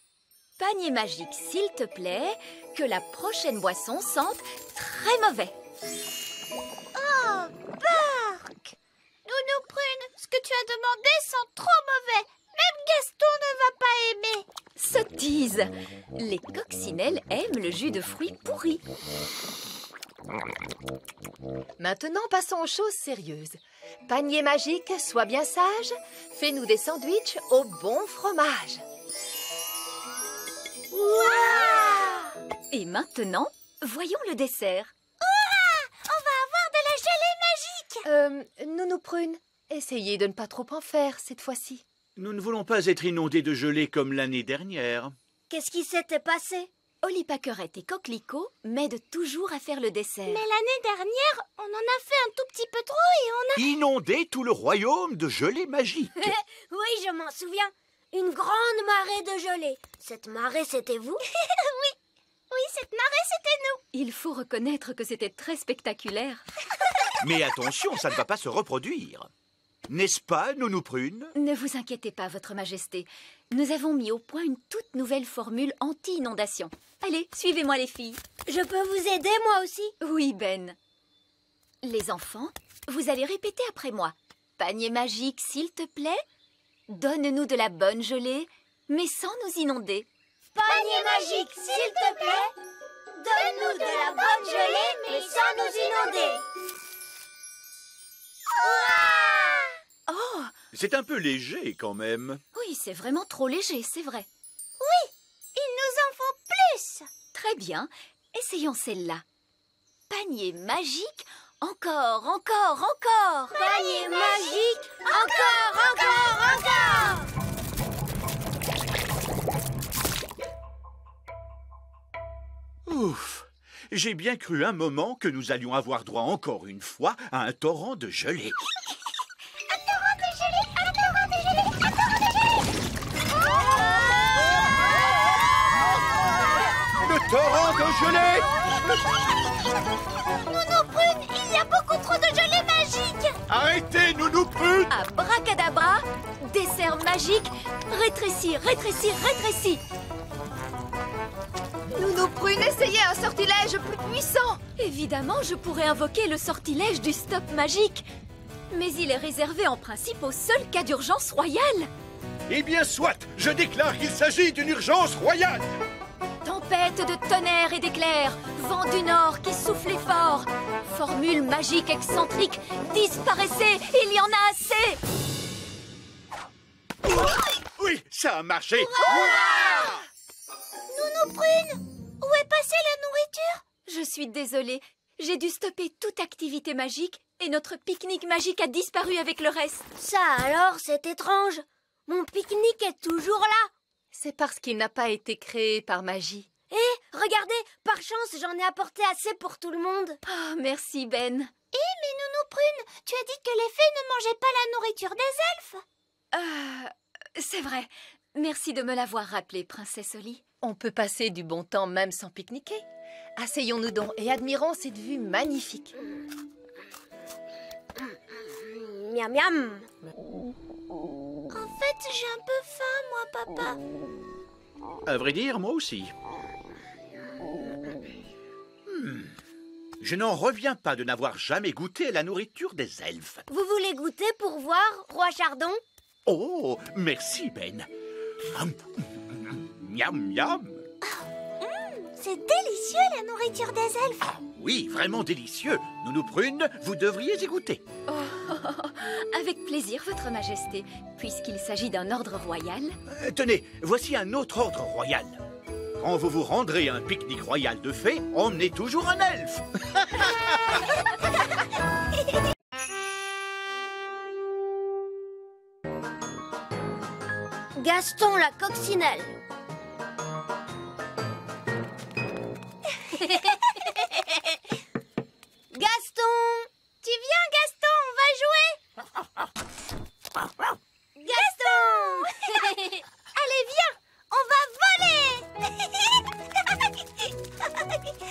Panier magique, s'il te plaît, que la prochaine boisson sente très mauvais. Oh, bark! Nounou Prune, ce que tu as demandé sent trop mauvais. Même Gaston ne va pas aimer. Sottise! Les coccinelles aiment le jus de fruits pourris. Maintenant, passons aux choses sérieuses. Panier magique, sois bien sage. Fais-nous des sandwichs au bon fromage. Wow! Et maintenant, voyons le dessert. On va avoir de la gelée magique. Nounou Prune, essayez de ne pas trop en faire cette fois-ci. Nous ne voulons pas être inondés de gelée comme l'année dernière. Qu'est-ce qui s'était passé? Holly, Paquerette et Coquelicot m'aident toujours à faire le dessert. Mais l'année dernière, on en a fait un tout petit peu trop et on a... inondé tout le royaume de gelée magique. Oui, je m'en souviens. Une grande marée de gelée. Cette marée, c'était vous? Oui. Oui, cette marée, c'était nous. Il faut reconnaître que c'était très spectaculaire. Mais attention, ça ne va pas se reproduire. N'est-ce pas, Nounou Prune? Ne vous inquiétez pas, Votre Majesté. Nous avons mis au point une toute nouvelle formule anti-inondation. Allez, suivez-moi les filles. Je peux vous aider, moi aussi? Oui, Ben. Les enfants, vous allez répéter après moi. Panier magique, s'il te plaît. Donne-nous de la bonne gelée, mais sans nous inonder. Panier magique, s'il te plaît. Donne-nous de la bonne gelée, mais sans nous inonder. Oh! C'est un peu léger, quand même. Oui, c'est vraiment trop léger, c'est vrai. Oui, il nous en faut plus. Très bien, essayons celle-là. Panier magique, encore, encore, encore. Panier magique, encore, encore, encore. Ouf! J'ai bien cru un moment que nous allions avoir droit encore une fois à un torrent de gelée. Torrent de gelée! Nounou Prune, il y a beaucoup trop de gelée magique! Arrêtez, Nounou Prune! Abracadabra, dessert magique, rétrécir, rétrécir, rétrécir! Nounou Prune, essayez un sortilège plus puissant! Évidemment, je pourrais invoquer le sortilège du stop magique, mais il est réservé en principe au seul cas d'urgence royale! Eh bien, soit! Je déclare qu'il s'agit d'une urgence royale! Tempête de tonnerre et d'éclairs, vent du nord qui soufflait fort. Formule magique excentrique, disparaissez, il y en a assez. Oui, ça a marché. Nounou Prune, où est passée la nourriture? Je suis désolée, j'ai dû stopper toute activité magique et notre pique-nique magique a disparu avec le reste. Ça alors, c'est étrange. Mon pique-nique est toujours là. C'est parce qu'il n'a pas été créé par magie. Eh, regardez, par chance, j'en ai apporté assez pour tout le monde. Oh, merci, Ben. Eh, mais Nounou Prune, tu as dit que les fées ne mangeaient pas la nourriture des elfes. C'est vrai. Merci de me l'avoir rappelé, Princesse Holly. On peut passer du bon temps même sans pique-niquer. Asseyons-nous donc et admirons cette vue magnifique. Miam, miam. En fait, j'ai un peu faim, moi, papa. À vrai dire, moi aussi. Je n'en reviens pas de n'avoir jamais goûté la nourriture des elfes. Vous voulez goûter pour voir, Roi Chardon? Oh, merci, Ben. Miam, miam. Oh, c'est délicieux, la nourriture des elfes. Ah oui, vraiment délicieux. Nounou Prune, vous devriez y goûter. Oh, avec plaisir, Votre Majesté, puisqu'il s'agit d'un ordre royal. Tenez, voici un autre ordre royal. Quand vous vous rendrez à un pique-nique royal de fées, on est toujours un elfe. Gaston la coccinelle. Gaston, tu viens, Gaston, on va jouer. Gaston. Allez, viens. On va voler.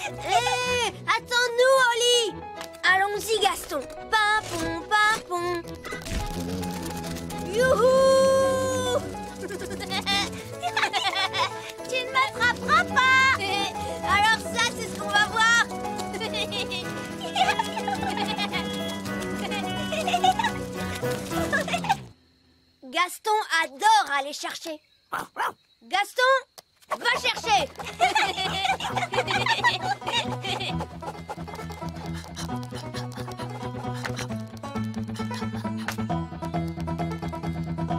Hé, attends-nous, Holly. Allons-y, Gaston. Pimpon, pimpon. Youhou. Tu ne m'attraperas pas. Alors ça, c'est ce qu'on va voir. Gaston adore aller chercher. Gaston, va chercher.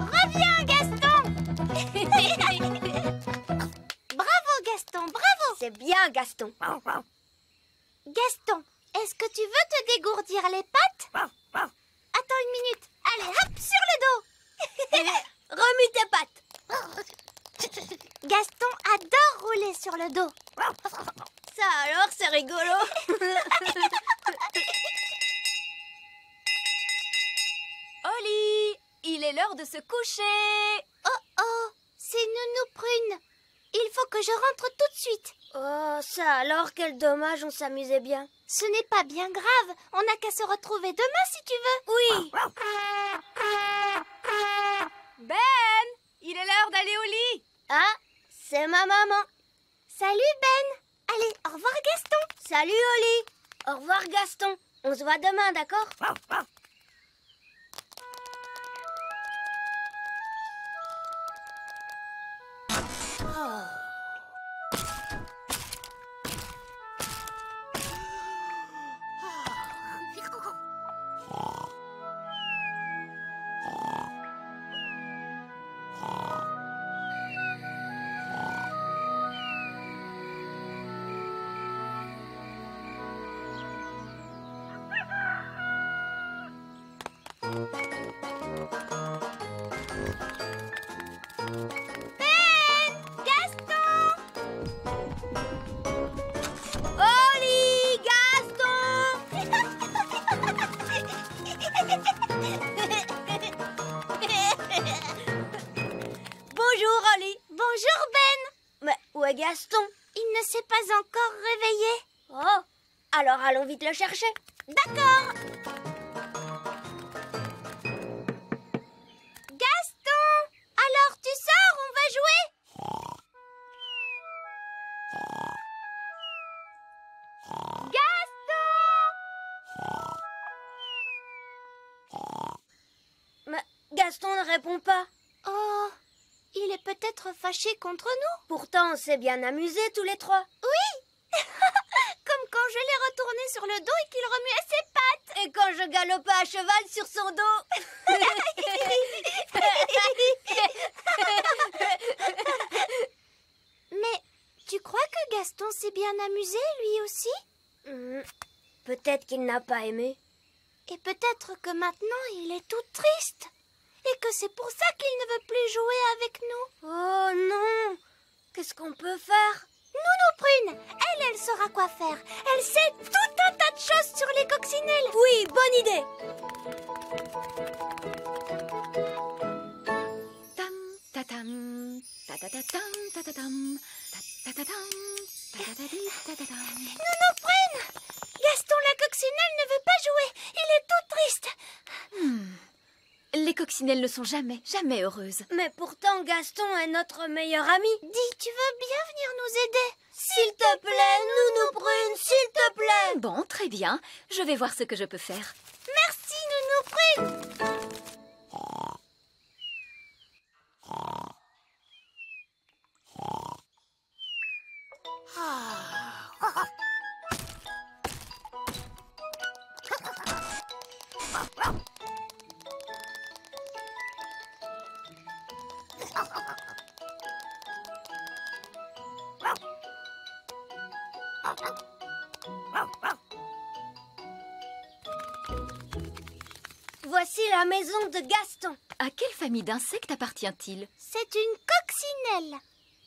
Reviens, Gaston. Bravo, Gaston, bravo. C'est bien, Gaston. Gaston, est-ce que tu veux te dégourdir les pattes? Attends une minute. Allez, hop, sur le dos. Remue tes pattes. Gaston adore rouler sur le dos. Ça alors, c'est rigolo. Holly, il est l'heure de se coucher. Oh oh, c'est Nounou Prune. Il faut que je rentre tout de suite. Oh, ça alors, quel dommage, on s'amusait bien. Ce n'est pas bien grave, on n'a qu'à se retrouver demain si tu veux. Oui. Ben, il est l'heure d'aller au lit. Ah, c'est ma maman. Salut, Ben. Allez, au revoir, Gaston. Salut, Holly. Au revoir, Gaston. On se voit demain, d'accord? Oh. Gaston, il ne s'est pas encore réveillé. Oh, alors allons vite le chercher. D'accord. Gaston, alors tu sors, on va jouer. Gaston! Mais Gaston ne répond pas. Oh, il est peut-être fâché contre nous. Pourtant, on s'est bien amusés tous les trois. Oui. Comme quand je l'ai retourné sur le dos et qu'il remuait ses pattes. Et quand je galopais à cheval sur son dos. Mais tu crois que Gaston s'est bien amusé, lui aussi? Peut-être qu'il n'a pas aimé. Et peut-être que maintenant, il est tout triste. Et que c'est pour ça qu'il ne veut plus jouer avec nous. Oh non! Qu'est-ce qu'on peut faire? Nounou Prune, elle saura quoi faire. Elle sait tout un tas de choses sur les coccinelles. Oui, bonne idée. Tam tatam, tatatatam, tatatam, tatatatam, tatatatam, tatatatam. Nounou Prune, Gaston la coccinelle ne veut pas jouer. Il est tout triste. les coccinelles ne sont jamais heureuses. Mais pourtant, Gaston est notre meilleur ami. Dis, tu veux bien venir nous aider? S'il te plaît, Nounou Prune, s'il te plaît. Bon, très bien. Je vais voir ce que je peux faire. Merci, Nounou Prune. Voici la maison de Gaston. À quelle famille d'insectes appartient-il? C'est une coccinelle.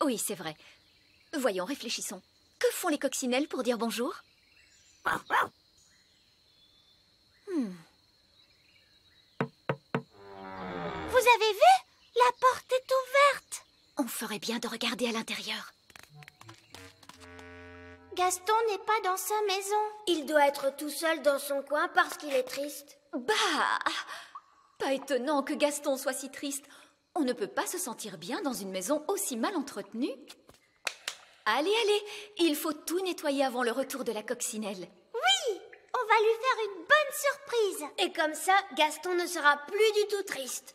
Oui, c'est vrai. Voyons, réfléchissons. Que font les coccinelles pour dire bonjour? Vous avez vu? La porte est ouverte. On ferait bien de regarder à l'intérieur. Gaston n'est pas dans sa maison. Il doit être tout seul dans son coin parce qu'il est triste. Bah, pas étonnant que Gaston soit si triste. On ne peut pas se sentir bien dans une maison aussi mal entretenue. Allez, allez, il faut tout nettoyer avant le retour de la coccinelle. Oui, on va lui faire une bonne surprise. Et comme ça, Gaston ne sera plus du tout triste.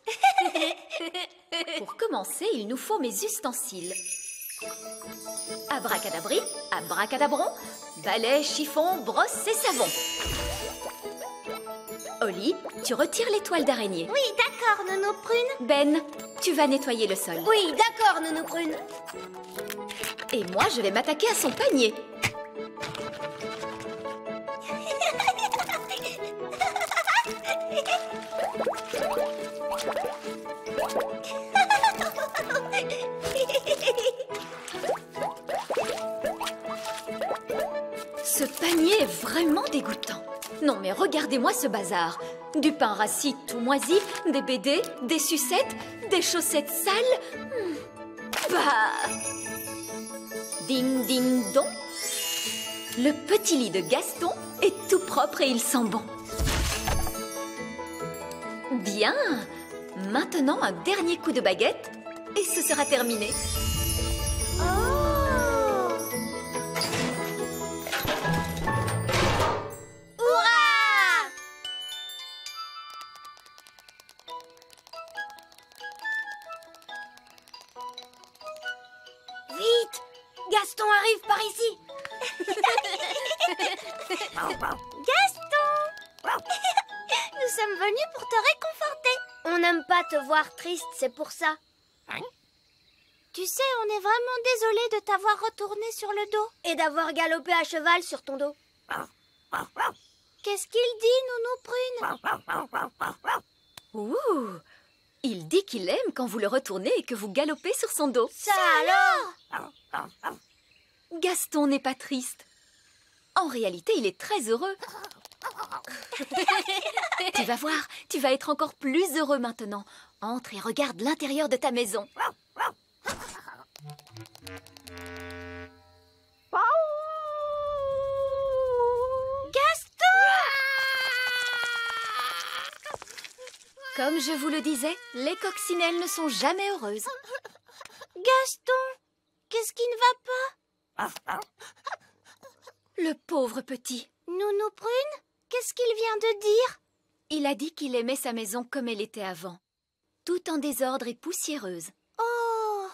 Pour commencer, il nous faut mes ustensiles. Abracadabri, abracadabron, balai, chiffon, brosse et savon. Oli, tu retires les toiles d'araignée. Oui, d'accord, Nounou Prune. Ben, tu vas nettoyer le sol. Oui, d'accord, Nounou Prune. Et moi, je vais m'attaquer à son panier. Ce panier est vraiment dégoûtant. Non mais regardez-moi ce bazar. Du pain rassis tout moisi, des BD, des sucettes, des chaussettes sales. Bah! Ding ding dong. Le petit lit de Gaston est tout propre et il sent bon. Bien. Maintenant un dernier coup de baguette et ce sera terminé. Gaston arrive par ici. Gaston, nous sommes venus pour te réconforter. On n'aime pas te voir triste, c'est pour ça. Tu sais, on est vraiment désolé de t'avoir retourné sur le dos. Et d'avoir galopé à cheval sur ton dos. Qu'est-ce qu'il dit, Nounou Prune? Ouh, il dit qu'il aime quand vous le retournez et que vous galopez sur son dos. Ça alors? Gaston n'est pas triste. En réalité, il est très heureux. Tu vas voir, tu vas être encore plus heureux maintenant. Entre et regarde l'intérieur de ta maison. Gaston! Comme je vous le disais, les coccinelles ne sont jamais heureuses. Gaston, qu'est-ce qui ne va pas? Le pauvre petit. Nounou Prune, qu'est-ce qu'il vient de dire? Il a dit qu'il aimait sa maison comme elle était avant, tout en désordre et poussiéreuse. Oh,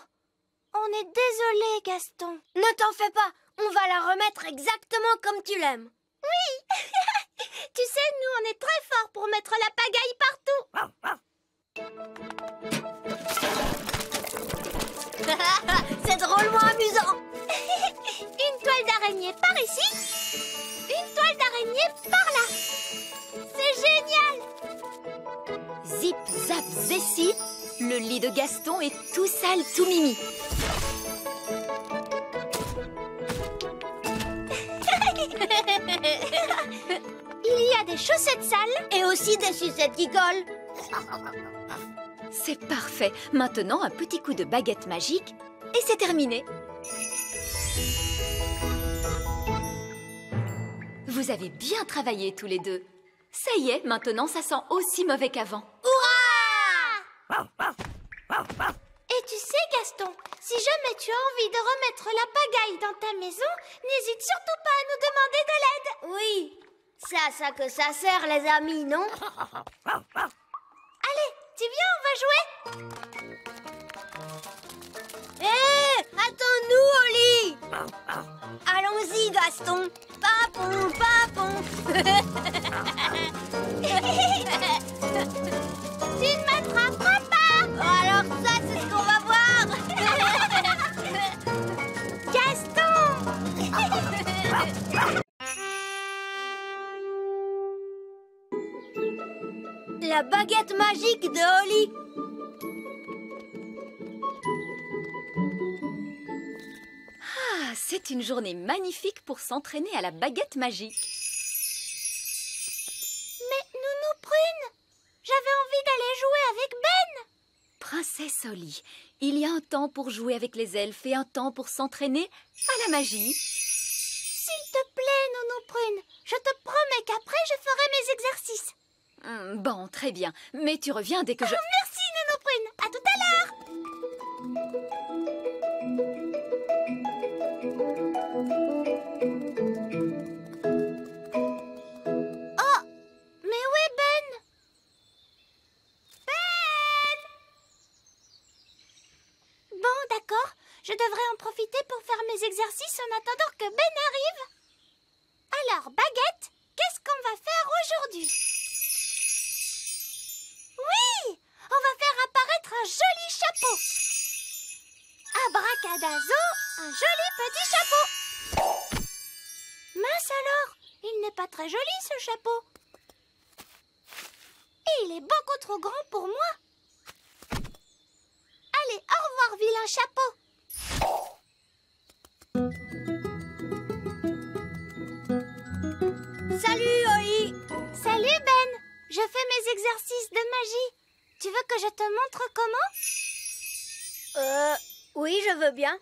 on est désolé, Gaston. Ne t'en fais pas, on va la remettre exactement comme tu l'aimes. Oui. Tu sais, nous, on est très forts pour mettre la pagaille partout. C'est drôlement amusant. Une toile d'araignée par ici. Une toile d'araignée par là. C'est génial. Zip, zap, zessi. Le lit de Gaston est tout sale, tout mimi. Il y a des chaussettes sales. Et aussi des sucettes qui collent. C'est parfait. Maintenant, un petit coup de baguette magique et c'est terminé. Vous avez bien travaillé tous les deux. Ça y est, maintenant ça sent aussi mauvais qu'avant. Hurrah! Gaston, si jamais tu as envie de remettre la pagaille dans ta maison, n'hésite surtout pas à nous demander de l'aide. Oui, c'est à ça que ça sert, les amis, non? Allez, tu viens, on va jouer. Hé, attends-nous, Holly. Allons-y, Gaston. Papon, papon. Tu ne m'attraperas pas. Alors ça, c'est ce qu'on va voir. Gaston. La baguette magique de Holly. Ah, c'est une journée magnifique pour s'entraîner à la baguette magique. Mais Nounou Prune, j'avais envie d'aller jouer avec Ben. Princesse Holly, il y a un temps pour jouer avec les elfes et un temps pour s'entraîner à la magie. S'il te plaît, Nounou Prune, je te promets qu'après je ferai mes exercices. Bon, très bien. Mais tu reviens dès que je... Merci, Nounou Prune. À tout à l'heure. Oh, mais où est Ben? Ben! Bon, d'accord. Je devrais en profiter pour faire mes exercices en attendant que Ben arrive. Alors, Baguette, qu'est-ce qu'on va faire aujourd'hui? Oui, on va faire apparaître un joli chapeau. Abracadazo, un joli petit chapeau. Mince alors, il n'est pas très joli ce chapeau. Et il est beaucoup trop grand pour moi. Allez, au revoir vilain chapeau. Salut Holly. Salut Ben. Je fais mes exercices de magie. Tu veux que je te montre comment? Oui, je veux bien.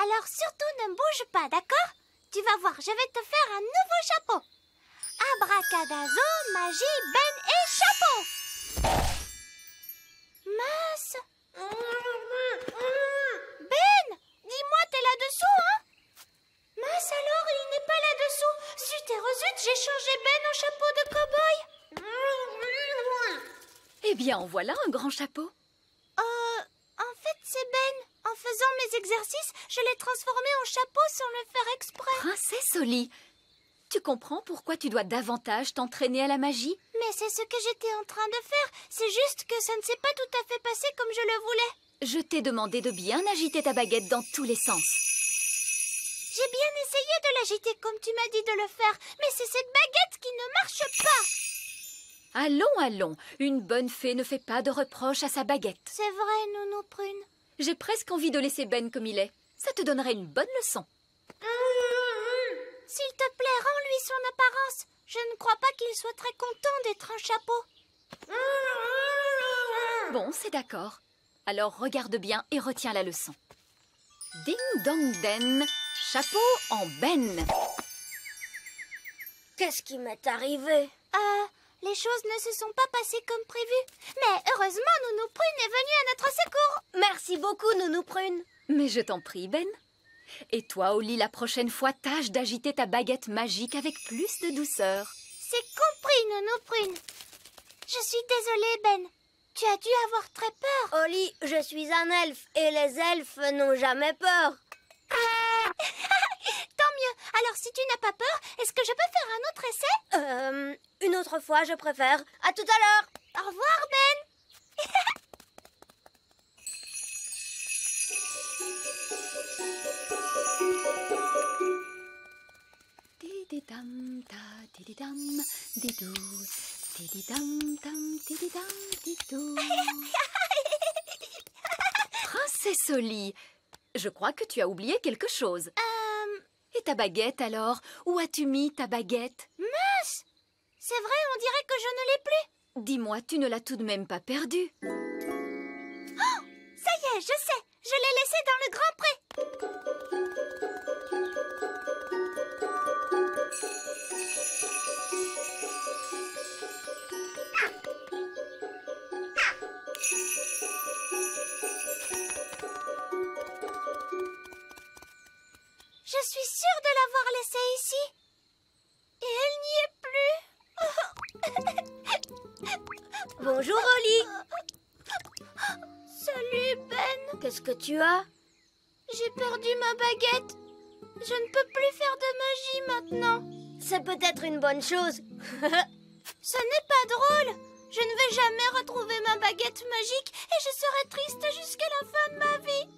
Alors surtout ne bouge pas, d'accord? Tu vas voir, je vais te faire un nouveau chapeau. Abracadazo, magie, Ben et chapeau. Mince. Ben, dis-moi, t'es là-dessous, hein? Mince alors, il n'est pas là-dessous. Zut et rezut, j'ai changé Ben en chapeau de cow-boy. Eh bien, en voilà un grand chapeau. En fait, c'est Ben. En faisant mes exercices, je l'ai transformé en chapeau sans le faire exprès. Princesse Holly, tu comprends pourquoi tu dois davantage t'entraîner à la magie? Mais c'est ce que j'étais en train de faire. C'est juste que ça ne s'est pas tout à fait passé comme je le voulais. Je t'ai demandé de bien agiter ta baguette dans tous les sens. J'ai bien essayé de l'agiter comme tu m'as dit de le faire, mais c'est cette baguette qui ne marche pas. Allons, allons. Une bonne fée ne fait pas de reproches à sa baguette. C'est vrai, Nounou Prune. J'ai presque envie de laisser Ben comme il est. Ça te donnerait une bonne leçon. S'il te plaît, rends-lui son apparence. Je ne crois pas qu'il soit très content d'être un chapeau. Bon, c'est d'accord. Alors regarde bien et retiens la leçon. Ding dong den, chapeau en Ben. Qu'est-ce qui m'est arrivé? Les choses ne se sont pas passées comme prévu. Mais heureusement, Nounou Prune est venue à notre secours. Merci beaucoup, Nounou Prune. Mais je t'en prie, Ben. Et toi, Holly, la prochaine fois, tâche d'agiter ta baguette magique avec plus de douceur. C'est compris, Nounou Prune. Je suis désolée, Ben. Tu as dû avoir très peur. Holly, je suis un elfe et les elfes n'ont jamais peur. Tant mieux. Alors, si tu n'as pas peur, est-ce que je peux faire un autre essai? Une autre fois, je préfère. À tout à l'heure. Au revoir, Ben. Princesse Holly, je crois que tu as oublié quelque chose. Et ta baguette alors? Où as-tu mis ta baguette? Mince! C'est vrai, on dirait que je ne l'ai plus. Dis-moi, tu ne l'as tout de même pas perdue? Oh! Ça y est, je sais! Je l'ai laissée dans le grand pré. Ah. Ah. Je suis sûre de l'avoir laissée ici. Et elle n'y est plus. Bonjour, Holly. Salut, Ben. Qu'est-ce que tu as? J'ai perdu ma baguette. Je ne peux plus faire de magie maintenant. C'est peut-être une bonne chose. Ce n'est pas drôle. Je ne vais jamais retrouver ma baguette magique et je serai triste jusqu'à la fin de ma vie.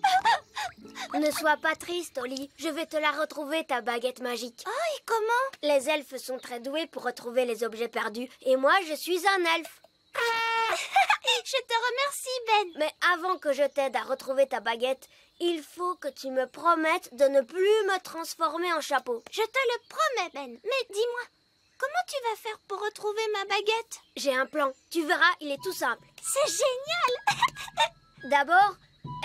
Ne sois pas triste, Holly. Je vais te la retrouver, ta baguette magique. Ah, oh, et comment? Les elfes sont très doués pour retrouver les objets perdus. Et moi, je suis un elfe. Je te remercie, Ben. Mais avant que je t'aide à retrouver ta baguette, il faut que tu me promettes de ne plus me transformer en chapeau. Je te le promets, Ben. Mais dis-moi, comment tu vas faire pour retrouver ma baguette? J'ai un plan. Tu verras, il est tout simple. C'est génial. D'abord,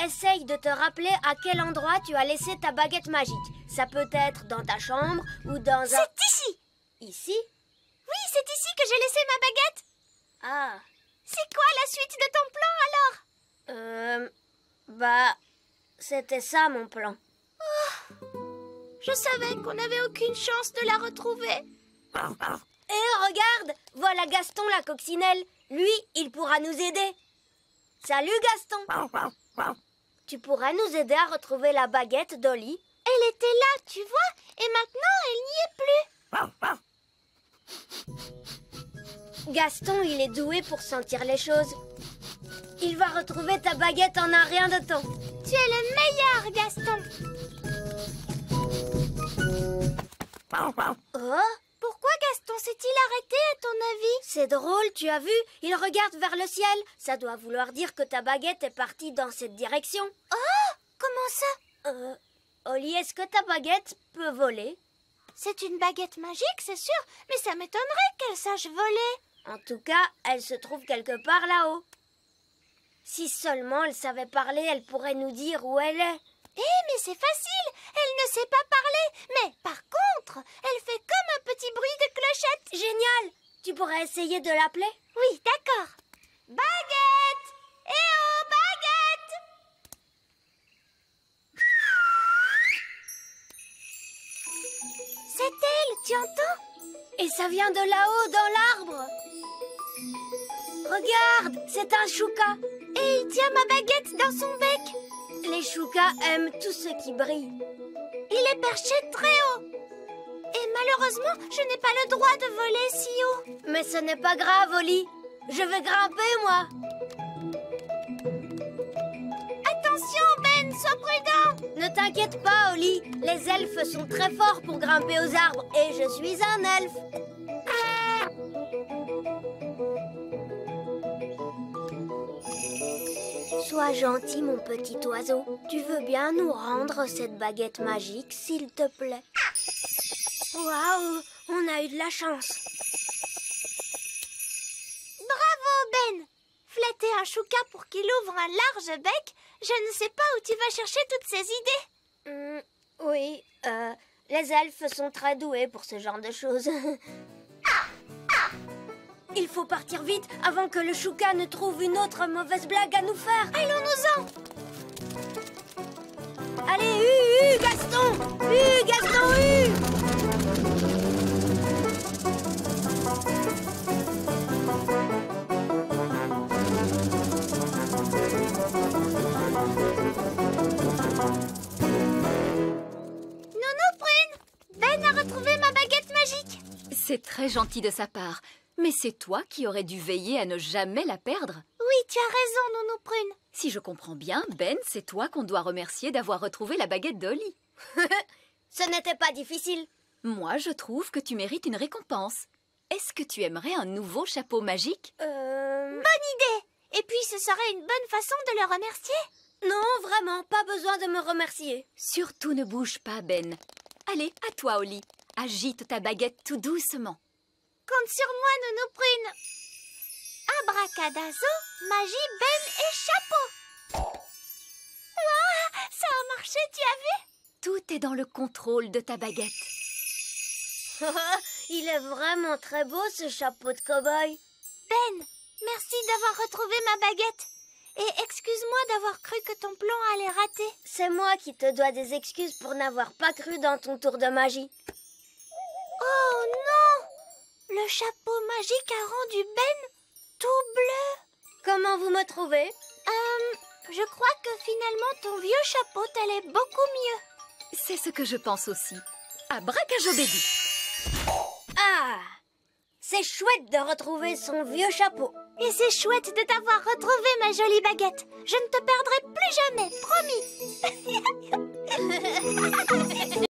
essaye de te rappeler à quel endroit tu as laissé ta baguette magique. Ça peut être dans ta chambre ou dans un... C'est ici. Ici? Oui, c'est ici que j'ai laissé ma baguette. Ah. C'est quoi la suite de ton plan, alors? C'était ça, mon plan. Oh, je savais qu'on n'avait aucune chance de la retrouver. Et regarde, voilà Gaston, la coccinelle. Lui, il pourra nous aider. Salut, Gaston. Tu pourrais nous aider à retrouver la baguette d'Holly. Elle était là, tu vois, et maintenant, elle n'y est plus. Gaston, il est doué pour sentir les choses. Il va retrouver ta baguette en un rien de temps. Tu es le meilleur, Gaston. Oh, pourquoi Gaston s'est-il arrêté, à ton avis? C'est drôle, tu as vu? Il regarde vers le ciel. Ça doit vouloir dire que ta baguette est partie dans cette direction. Oh, comment ça? Holly, est-ce que ta baguette peut voler? C'est une baguette magique, c'est sûr, mais ça m'étonnerait qu'elle sache voler. En tout cas, elle se trouve quelque part là-haut. Si seulement elle savait parler, elle pourrait nous dire où elle est. Mais c'est facile. Elle ne sait pas parler, mais par contre, elle fait comme un petit bruit de clochette. Génial. Tu pourrais essayer de l'appeler? Oui, d'accord. Baguette! Eh oh, baguette! C'est elle, tu entends? Et ça vient de là-haut, dans l'arbre. Regarde, c'est un chouka. Et il tient ma baguette dans son bec. Les choukas aiment tout ce qui brille. Il est perché très haut. Et malheureusement, je n'ai pas le droit de voler si haut. Mais ce n'est pas grave, Holly. Je vais grimper, moi. Attention, Ben, sois prudent. Ne t'inquiète pas, Holly. Les elfes sont très forts pour grimper aux arbres. Et je suis un elfe. Sois gentil, mon petit oiseau. Tu veux bien nous rendre cette baguette magique, s'il te plaît? Waouh, on a eu de la chance. Bravo, Ben. Flatter un chouka pour qu'il ouvre un large bec, je ne sais pas où tu vas chercher toutes ces idées. Les elfes sont très doués pour ce genre de choses. Il faut partir vite avant que le chouka ne trouve une autre mauvaise blague à nous faire. Allons-nous-en. Allez, Gaston. Gaston, Nounou Prune, Ben a retrouvé ma baguette magique. C'est très gentil de sa part. Mais c'est toi qui aurais dû veiller à ne jamais la perdre. Oui, tu as raison, Nounou Prune. Si je comprends bien, Ben, c'est toi qu'on doit remercier d'avoir retrouvé la baguette d'Holly. Ce n'était pas difficile. Moi, je trouve que tu mérites une récompense. Est-ce que tu aimerais un nouveau chapeau magique? Bonne idée. Et puis, ce serait une bonne façon de le remercier. Non, vraiment, pas besoin de me remercier. Surtout ne bouge pas, Ben. Allez, à toi, Holly. Agite ta baguette tout doucement. Compte sur moi, Nounou Prune. Abracadazo, magie, Ben et chapeau. Waouh, ça a marché, tu as vu? Tout est dans le contrôle de ta baguette. Il est vraiment très beau, ce chapeau de cow-boy. Ben, merci d'avoir retrouvé ma baguette. Et excuse-moi d'avoir cru que ton plan allait rater. C'est moi qui te dois des excuses pour n'avoir pas cru dans ton tour de magie. Oh non! Le chapeau magique a rendu Ben tout bleu. Comment vous me trouvez? Je crois que finalement ton vieux chapeau t'allait beaucoup mieux. C'est ce que je pense aussi. À Bracajobédie. Ah! C'est chouette de retrouver son vieux chapeau. Et c'est chouette de t'avoir retrouvé, ma jolie baguette. Je ne te perdrai plus jamais, promis.